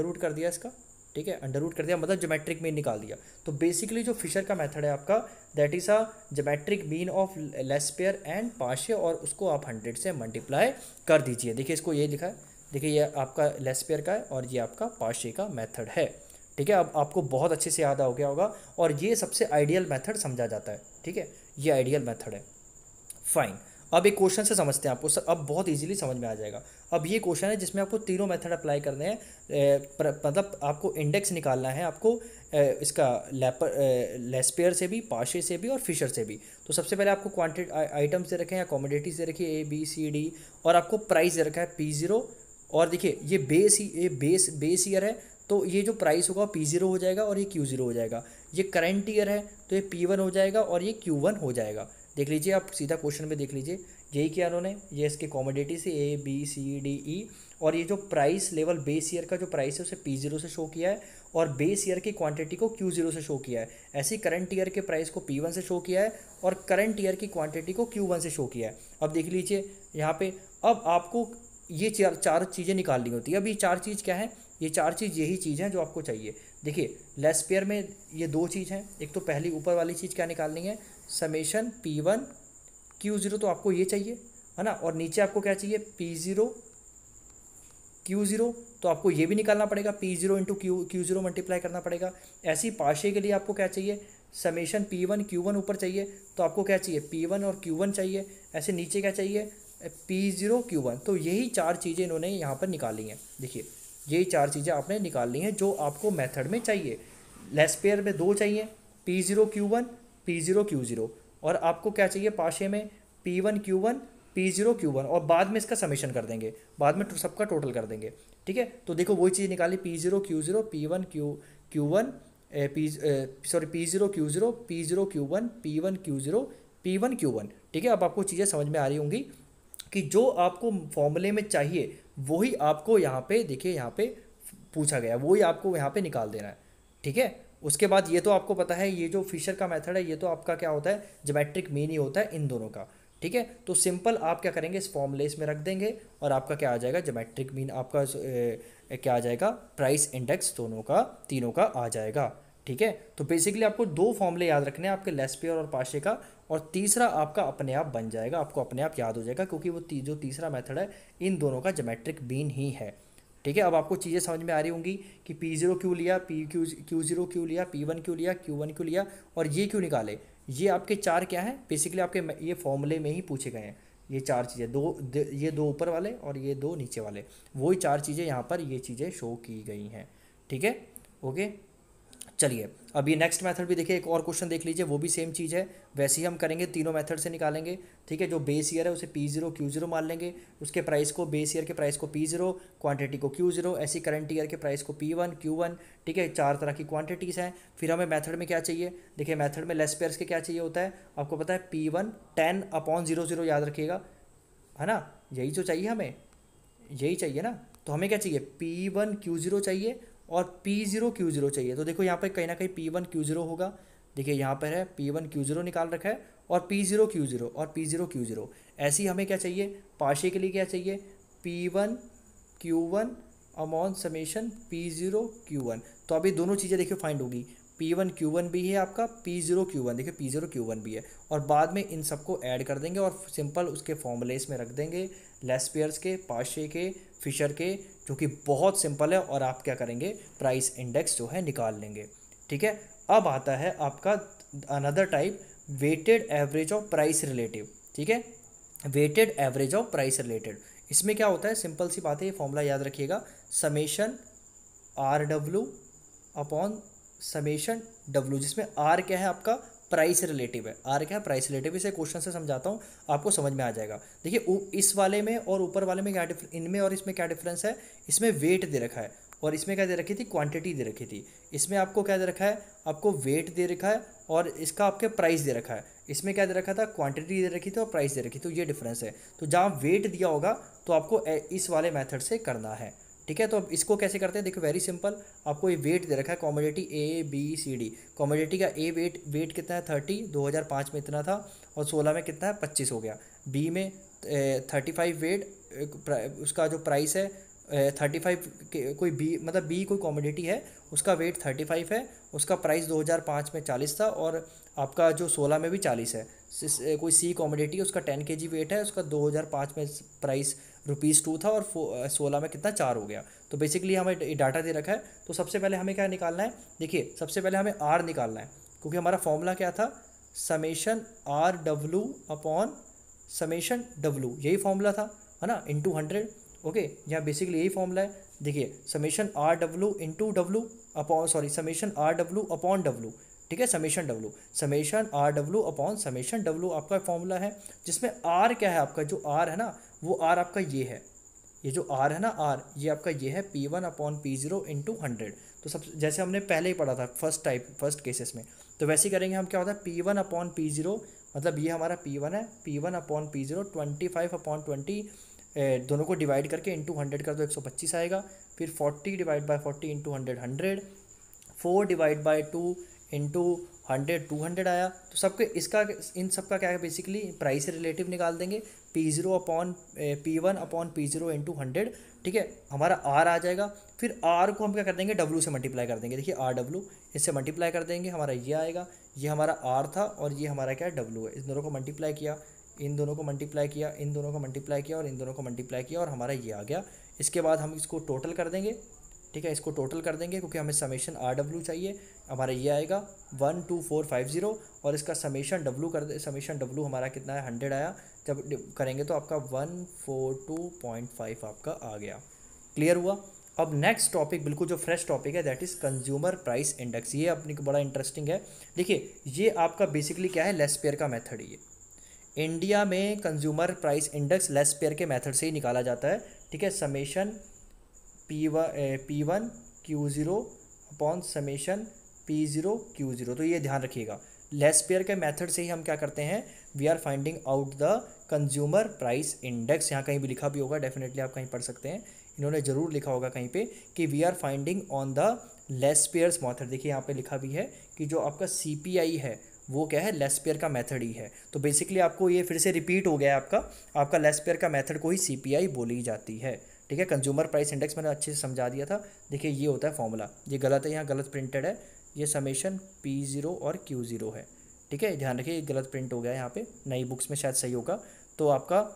रूट कर दिया इसका, ठीक है, अंडर रूट कर दिया, मतलब ज्योमेट्रिक मीन निकाल दिया। तो बेसिकली जो फिशर का मेथड है आपका, that is a geometric mean of Laspeyres and Paasche, और उसको आप 100 से मल्टीप्लाई कर दीजिए। देखिए इसको ये लिखा है, देखिए ये आपका लेस्पियर का है और ये आपका पाशे का मेथड है, ठीक है, अब आपको बहुत अच्छे से याद आ गया होगा और ये सबसे आइडियल मेथड समझा जाता है। ठीक है, ये आइडियल मेथड है। फाइन, अब एक क्वेश्चन से समझते हैं आपको, अब बहुत इजीली समझ में आ जाएगा। अब ये क्वेश्चन है जिसमें आपको तीनों मेथड अप्लाई करने हैं, मतलब आपको इंडेक्स निकालना है, आपको इसका लेस्पेयर से भी, पाशे से भी और फिशर से भी। तो सबसे पहले आपको क्वांटिटी आइटम्स दे रखे हैं या कॉमोडिटीज़ दे रखी है ABCD और आपको प्राइस दे रखा है P0। और देखिए ये बेस ईयर है तो ये जो प्राइस होगा P0 हो जाएगा और ये Q0 हो जाएगा। ये करेंट ईयर है तो ये P1 हो जाएगा और ये Q1 हो जाएगा। देख लीजिए आप सीधा क्वेश्चन में देख लीजिए यही किया उन्होंने, ये इसके कॉमोडिटी से ABCDE और ये जो प्राइस लेवल बेस ईयर का जो प्राइस है उसे P0 से शो किया है और बेस ईयर की क्वांटिटी को Q0 से शो किया है। ऐसे ही करंट ईयर के प्राइस को P1 से शो किया है और करंट ईयर की क्वांटिटी को Q1 से शो किया है। अब देख लीजिए यहाँ पे, अब आपको ये चार चीज़ें निकालनी होती है। अब ये चार चीज़ क्या है? ये चार चीज़ यही चीज़ हैं जो आपको चाहिए। देखिए लेस्पेयर में ये दो चीज़ हैं, एक तो पहली ऊपर वाली चीज़ क्या निकालनी है, समेशन P1 Q0, तो आपको ये चाहिए है ना। और नीचे आपको क्या चाहिए, P0 Q0, तो आपको ये भी निकालना पड़ेगा, P0 into Q0 मल्टीप्लाई करना पड़ेगा। ऐसी पाशे के लिए आपको क्या चाहिए, समेशन P1 Q1 ऊपर चाहिए, तो आपको क्या चाहिए, P1 और Q1 चाहिए। ऐसे नीचे क्या चाहिए, P0 Q1। तो यही चार चीज़ें इन्होंने यहाँ पर निकाली हैं। देखिए यही चार चीज़ें आपने निकालनी हैं जो आपको मेथड में चाहिए। लेस्पेयर में दो चाहिए, P0 Q1 P0 Q0, और आपको क्या चाहिए पाशे में, P1 Q1 P0 Q1, और बाद में इसका समेशन कर देंगे, बाद में सबका टोटल कर देंगे। ठीक है, तो देखो वही चीज़ निकाली, P0 Q1 P1 Q1 P1 Q1 P0 Q1 P1 Q1 P1 Q1। ठीक है, अब आपको चीज़ें समझ में आ रही होंगी कि जो आपको फॉर्मूले में चाहिए वही आपको यहाँ पे, देखिए यहाँ पे पूछा गया, वही आपको यहाँ पे निकाल देना है। ठीक है, उसके बाद ये तो आपको पता है, ये जो फिशर का मेथड है ये तो आपका क्या होता है, ज्योमेट्रिक मीन ही होता है इन दोनों का। ठीक है, तो सिंपल आप क्या करेंगे, इस फॉर्मूले में रख देंगे और आपका क्या आ जाएगा, ज्योमेट्रिक मीन आपका क्या आ जाएगा, प्राइस इंडेक्स दोनों का, तीनों का आ जाएगा। ठीक है, तो बेसिकली आपको दो फॉर्मूले याद रखने हैं, आपके लेस्पेयर और पाशे का, और तीसरा आपका अपने आप बन जाएगा, आपको अपने आप याद हो जाएगा, क्योंकि वो जो तीसरा मेथड है इन दोनों का ज्योमेट्रिक मीन ही है। ठीक है, अब आपको चीज़ें समझ में आ रही होंगी कि P0 क्यों लिया, Q0 क्यों लिया, P1 क्यों लिया, Q1 क्यों लिया, और ये क्यों निकाले। ये आपके चार क्या हैं, बेसिकली आपके ये फॉर्मूले में ही पूछे गए हैं ये चार चीज़ें, ये दो ऊपर वाले और ये दो नीचे वाले, वही चार चीज़ें यहाँ पर ये चीज़ें शो की गई हैं। ठीक है, ओके, चलिए अब ये नेक्स्ट मेथड भी देखिए, एक और क्वेश्चन देख लीजिए, वो भी सेम चीज़ है, वैसे ही हम करेंगे, तीनों मेथड से निकालेंगे। ठीक है, जो बेस ईयर है उसे P0 Q0 मान लेंगे, उसके प्राइस को, बेस ईयर के प्राइस को P0, क्वांटिटी को Q0, ऐसी करंट ईयर के प्राइस को P1 Q1। ठीक है, चार तरह की क्वांटिटीज़ हैं। फिर हमें मेथड में क्या चाहिए, देखिए मेथड में लेस्पेयर्स के क्या चाहिए होता है, आपको पता है P1 10/00 याद रखिएगा है ना, यही जो चाहिए हमें, यही चाहिए ना। तो हमें क्या चाहिए, P1 Q0 चाहिए और P0 Q0 चाहिए। तो देखो यहाँ पर कहीं ना कहीं P1 Q0 होगा, देखिए यहाँ पर है P1 Q0 निकाल रखा है और P0 Q0 और P0 Q0। ऐसी हमें क्या चाहिए, पाशे के लिए क्या चाहिए, P1 Q1 अमॉन summation P0 Q1। तो अभी दोनों चीज़ें देखिए फाइंड होगी, P1 Q1 भी है आपका, P0 Q1, देखिए P0 Q1 भी है, और बाद में इन सबको ऐड कर देंगे और सिंपल उसके फॉर्मूलेस में रख देंगे, लेस्पेयर्स के, पाशे के, फिशर के, जो कि बहुत सिंपल है, और आप क्या करेंगे, प्राइस इंडेक्स जो है निकाल लेंगे। ठीक है, अब आता है आपका another type, weighted average of price relative. ठीक है, weighted average of price related, इसमें क्या होता है, सिंपल सी बात है, ये फॉर्मूला याद रखिएगा, summation RW upon summation W, जिसमें R क्या है आपका, प्राइस रिलेटिव है। R क्या है, प्राइस रिलेटिव। इसे क्वेश्चन से समझाता हूँ, आपको समझ में आ जाएगा। देखिए इस वाले में और ऊपर वाले में क्या डिफरेंस, इनमें और इसमें क्या डिफरेंस है, इसमें वेट दे रखा है और इसमें क्या दे रखी थी, क्वांटिटी दे रखी थी। इसमें आपको क्या दे रखा है, आपको वेट दे रखा है और इसका आपके प्राइस दे रखा है। इसमें क्या दे रखा था, क्वांटिटी दे रखी थी और प्राइस दे रखी थी, तो ये डिफरेंस है। तो जहाँ वेट दिया होगा तो आपको इस वाले मेथड से करना है। ठीक है, तो अब इसको कैसे करते हैं, देखो वेरी सिंपल, आपको ये वेट दे रखा है कॉमोडिटी ABCD, कॉमोडिटी का A वेट कितना है 30, 2005 में इतना था और 16 में कितना है 25 हो गया। B में 35 वेट, उसका जो प्राइस है 35, कोई बी मतलब B कोई कॉमोडिटी है, उसका वेट 35 है, उसका प्राइस 2005 में 40 था और आपका जो 16 में भी 40 है। कोई C कॉमोडिटी, उसका 10 kg वेट है, उसका 2005 में प्राइस ₹2 था और 16 में कितना 4 हो गया। तो बेसिकली हमें डाटा दे रखा है। तो सबसे पहले हमें क्या निकालना है, देखिए सबसे पहले हमें आर निकालना है, क्योंकि हमारा फॉर्मूला क्या था, summation R W upon summation W, यही फॉर्मूला था है ना, इंटू 100। ओके, यहाँ बेसिकली यही फॉर्मूला है। देखिए summation R W into W upon summation R W upon W, ठीक है, summation R W upon summation W आपका फॉर्मूला है, जिसमें आर क्या है आपका, जो आर है ना वो आर आपका ये है, ये जो आर है ना आर ये आपका ये है P1 अपॉन P0 इंटू 100। तो सब जैसे हमने पहले ही पढ़ा था फर्स्ट केसेस में, तो वैसे ही करेंगे हम। क्या होता है P1 अपॉन P0, मतलब ये हमारा P1 है, P1 अपॉन P0 25 अपॉन 20 दोनों को डिवाइड करके इंटू 100 कर दो, 125 आएगा। फिर 40 divide by 40 into 100, 4 divide by 2 into 100 आया। तो सबके इसका इन सबका क्या है, बेसिकली प्राइस से रिलेटिव निकाल देंगे, P0 upon P1 upon P0 into 100, ठीक है, हमारा R आ जाएगा। फिर R को हम क्या कर देंगे, W से मल्टीप्लाई कर देंगे। देखिए आर डब्लू इससे मल्टीप्लाई कर देंगे, हमारा ये आएगा, ये हमारा R था और ये हमारा क्या है W है। इस दोनों को मल्टीप्लाई किया, इन दोनों को मल्टीप्लाई किया, इन दोनों को मल्टीप्लाई किया और इन दोनों को मल्टीप्लाई किया और हमारा ये आ गया। इसके बाद हम इसको टोटल कर देंगे, ठीक है, इसको टोटल कर देंगे क्योंकि हमें समेशन आर डब्लू चाहिए। हमारा ये आएगा 12450 और इसका समेशन डब्लू कर दे, समेशन डब्लू हमारा कितना है 100 आया, जब करेंगे तो आपका 142.5 आपका आ गया। क्लियर हुआ। अब नेक्स्ट टॉपिक बिल्कुल जो फ्रेश टॉपिक है, that is consumer price index. ये अपने को बड़ा इंटरेस्टिंग है। देखिए ये आपका बेसिकली क्या है, लेस्पेयर का मेथड है। ये इंडिया में कंज्यूमर प्राइस इंडेक्स लेस्पेयर के मेथड से ही निकाला जाता है, ठीक है। Summation P1 Q0 upon summation P0 Q0। तो ये ध्यान रखिएगा, लेस्पेयर के मेथड से ही हम क्या करते हैं, we are finding out the consumer price index. यहाँ कहीं भी लिखा भी होगा, डेफिनेटली आप कहीं पढ़ सकते हैं, इन्होंने ज़रूर लिखा होगा कहीं पे कि we are finding on the Laspeyres method. देखिए यहाँ पे लिखा भी है कि जो आपका CPI है वो क्या है, लेस्पेयर का मेथड ही है। तो बेसिकली आपको ये फिर से रिपीट हो गया है, आपका लेस्पेयर का मेथड को ही CPI बोली जाती है, ठीक है। कंज्यूमर प्राइस इंडेक्स मैंने अच्छे से समझा दिया था। देखिए ये होता है फॉर्मूला, ये गलत है, यहाँ गलत प्रिंटेड है, ये समेशन P0 और Q0 है, ठीक है, ध्यान रखिए गलत प्रिंट हो गया है यहाँ पे, नई बुक्स में शायद सही होगा। तो आपका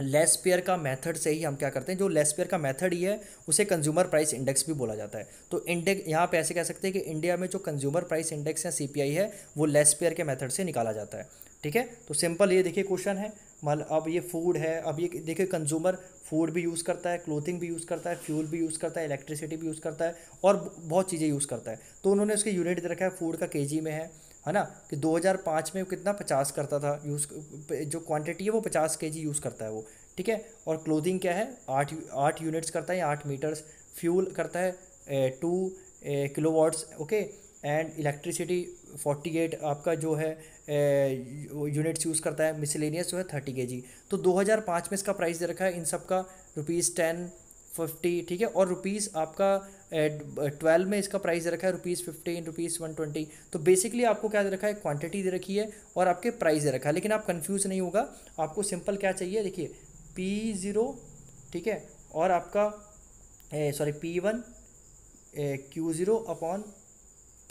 लेस्पेयर का मेथड से ही हम क्या करते हैं, जो लेस्पेयर का मेथड ही है उसे कंज्यूमर प्राइस इंडेक्स भी बोला जाता है। तो इंडेक्स यहाँ पे ऐसे कह सकते हैं कि इंडिया में जो कंज्यूमर प्राइस इंडेक्स या CPI है वो लेस्पेयर के मेथड से निकाला जाता है, ठीक है। तो सिंपल ये देखिए क्वेश्चन है, मतलब अब ये फूड है, अब ये देखिए कंज्यूमर फूड भी यूज़ करता है, क्लोथिंग भी यूज़ करता है, फ्यूल भी यूज़ करता है, इलेक्ट्रिसिटी भी यूज़ करता है और बहुत चीज़ें यूज़ करता है। तो उन्होंने उसके यूनिट दे रखा है, फूड का केजी में है ना, कि 2005 में कितना 50 करता था यूज़, जो क्वांटिटी है वो 50 kg यूज़ करता है वो, ठीक है। और क्लोथिंग क्या है 8 यूनिट्स करता है या 8 मीटर्स, फ्यूल करता है 2 किलोवाट्स, ओके, एंड इलेक्ट्रिसिटी 48 आपका जो है यूनिट्स यूज़ करता है, मिसलेनियस जो है 30 kg। तो 2005 में इसका प्राइस दे रखा है इन सब का ₹10, ₹50, ठीक है, और ₹आपका 12 में इसका प्राइस दे रखा है ₹15, ₹120। तो बेसिकली आपको क्या दे रखा है, क्वांटिटी दे रखी है और आपके प्राइस दे रखा है, लेकिन आप कंफ्यूज नहीं होगा। आपको सिंपल क्या चाहिए, देखिए P0, ठीक है, और आपका P1 Q0 upon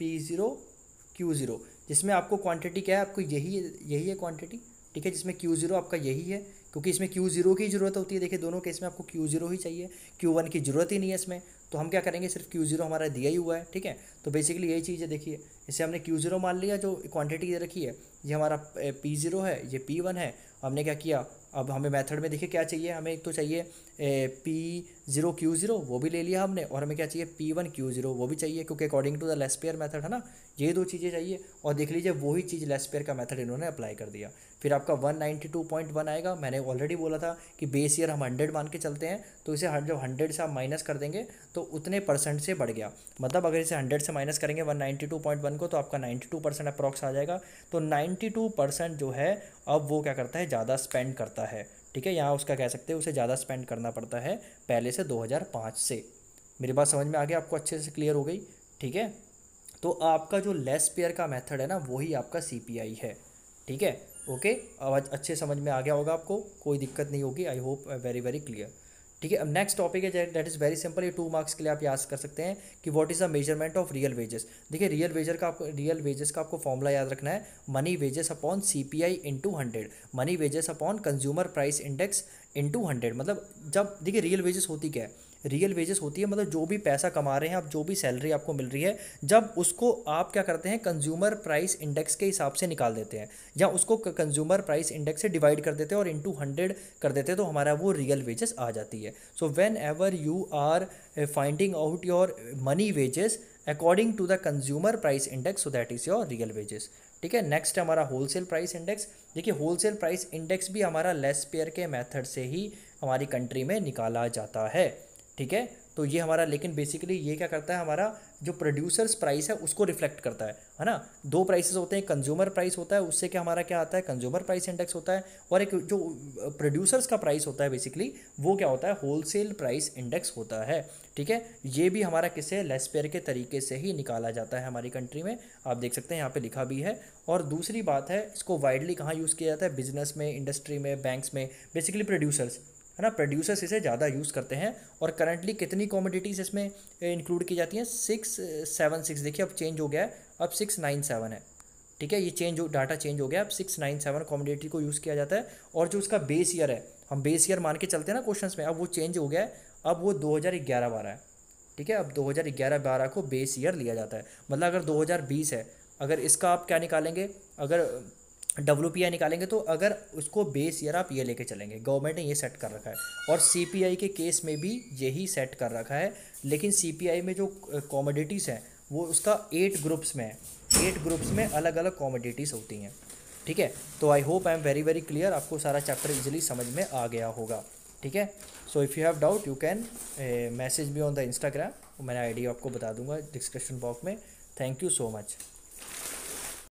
P0 Q0, जिसमें आपको क्वांटिटी क्या है, आपको यही है क्वांटिटी, ठीक है, जिसमें Q0 आपका यही है, क्योंकि इसमें Q0 की ज़रूरत होती है। देखिए दोनों केस में आपको Q0 ही चाहिए, Q1 की ज़रूरत ही नहीं है इसमें। तो हम क्या करेंगे, सिर्फ Q0 हमारा दिया ही हुआ है, ठीक है। तो बेसिकली यही चीज़ है। देखिए इसे हमने Q0 मान लिया, जो क्वांटिटी दे रखी है, ये हमारा P0 है, ये P1 है। हमने क्या किया, अब हमें मेथड में देखिए क्या चाहिए, हमें एक तो चाहिए P0 Q0, वो भी ले लिया हमने, और हमें क्या चाहिए P1 Q0, वो भी चाहिए, क्योंकि according to the Laspeyres method है ना, ये दो चीज़ें चाहिए। और देख लीजिए वही चीज़ लेस्पेयर का मेथड इन्होंने अप्लाई कर दिया। फिर आपका 192.1 आएगा। मैंने ऑलरेडी बोला था कि बेस ईयर हम 100 मान के चलते हैं, तो इसे जब 100 से आप माइनस कर देंगे तो उतने % से बढ़ गया, मतलब अगर इसे 100 से माइनस करेंगे 192.1 को, तो आपका 92% अप्रॉक्स आ जाएगा। तो 92% जो है अब वो क्या करता है, ज़्यादा स्पेंड करता है, ठीक है, यहाँ उसका कह सकते हैं उसे ज़्यादा स्पेंड करना पड़ता है पहले से, 2005 से। मेरी बात समझ में आ गई, आपको अच्छे से क्लियर हो गई, ठीक है। तो आपका जो लेस्पेयर का मेथड है ना, वही आपका CPI है, ठीक है, ओके। अब अच्छे समझ में आ गया होगा आपको, कोई दिक्कत नहीं होगी, I hope very very clear, ठीक है। अब नेक्स्ट टॉपिक है दैट इज़ वेरी सिंपल, ये 2 मार्क्स के लिए आप याद कर सकते हैं कि what is the measurement of real wages. देखिए रियल वेजेस का आपको फॉर्मूला याद रखना है, money wages upon CPI into 100, money wages upon consumer price index into 100, मतलब जब देखिए रियल वेजेस होती क्या है, रियल वेजेस होती है मतलब जो भी पैसा कमा रहे हैं आप, जो भी सैलरी आपको मिल रही है, जब उसको आप क्या करते हैं कंज्यूमर प्राइस इंडेक्स के हिसाब से निकाल देते हैं या उसको कंज्यूमर प्राइस इंडेक्स से डिवाइड कर देते हैं और इंटू 100 कर देते हैं, तो हमारा वो रियल वेजेस आ जाती है। So whenever you are finding out your money wages according to the consumer price index, so that is your real wages. ठीक है, नेक्स्ट हमारा होलसेल प्राइस इंडेक्स। देखिए होलसेल प्राइस इंडेक्स भी हमारा Laspeyres के मेथड से ही हमारी country में निकाला जाता है। ठीक है, तो ये हमारा, लेकिन बेसिकली ये क्या करता है, हमारा जो प्रोड्यूसर्स प्राइस है उसको रिफ्लेक्ट करता है ना। दो प्राइसेस होते हैं, कंज्यूमर प्राइस होता है, उससे क्या हमारा क्या आता है कंज्यूमर प्राइस इंडेक्स होता है, और एक जो प्रोड्यूसर्स का प्राइस होता है बेसिकली वो क्या होता है होलसेल प्राइस इंडेक्स होता है। ठीक है, ये भी हमारा किससे, लेस्पेयर के तरीके से ही निकाला जाता है हमारी कंट्री में, आप देख सकते हैं यहाँ पर लिखा भी है। और दूसरी बात है, इसको वाइडली कहाँ यूज़ किया जाता है, बिजनेस में, इंडस्ट्री में, बैंक्स में, बेसिकली प्रोड्यूसर्स है ना, प्रोड्यूसर्स इसे ज़्यादा यूज़ करते हैं। और करंटली कितनी कॉमोडिटीज़ इसमें इंक्लूड की जाती हैं, 676, देखिए अब चेंज हो गया है, अब 697 है। ठीक है, ये चेंज हो, डाटा चेंज हो गया, अब 697 कॉमोडिटी को यूज़ किया जाता है। और जो उसका बेस ईयर है, हम बेस ईयर मान के चलते हैं ना क्वेश्चन में, अब वो चेंज हो गया है, अब वो 2011-12 है। ठीक है, अब 2011-12 को बेस ईयर लिया जाता है। मतलब अगर 2020 है, अगर इसका आप क्या निकालेंगे, अगर WPI निकालेंगे तो अगर उसको बेस ईयर आप ये लेके चलेंगे, गवर्नमेंट ने ये सेट कर रखा है। और CPI के केस में भी यही सेट कर रखा है, लेकिन CPI में जो कॉमोडिटीज़ हैं वो उसका 8 ग्रुप्स में है, 8 ग्रुप्स में अलग अलग कॉमोडिटीज़ होती हैं। ठीक है, तो I hope I am very very clear, आपको सारा चैप्टर इजीली समझ में आ गया होगा। ठीक है, so if you have doubt you can message me on the Instagram, मैंने आईडी आपको बता दूंगा डिस्क्रिप्शन बॉक्स में। Thank you so much.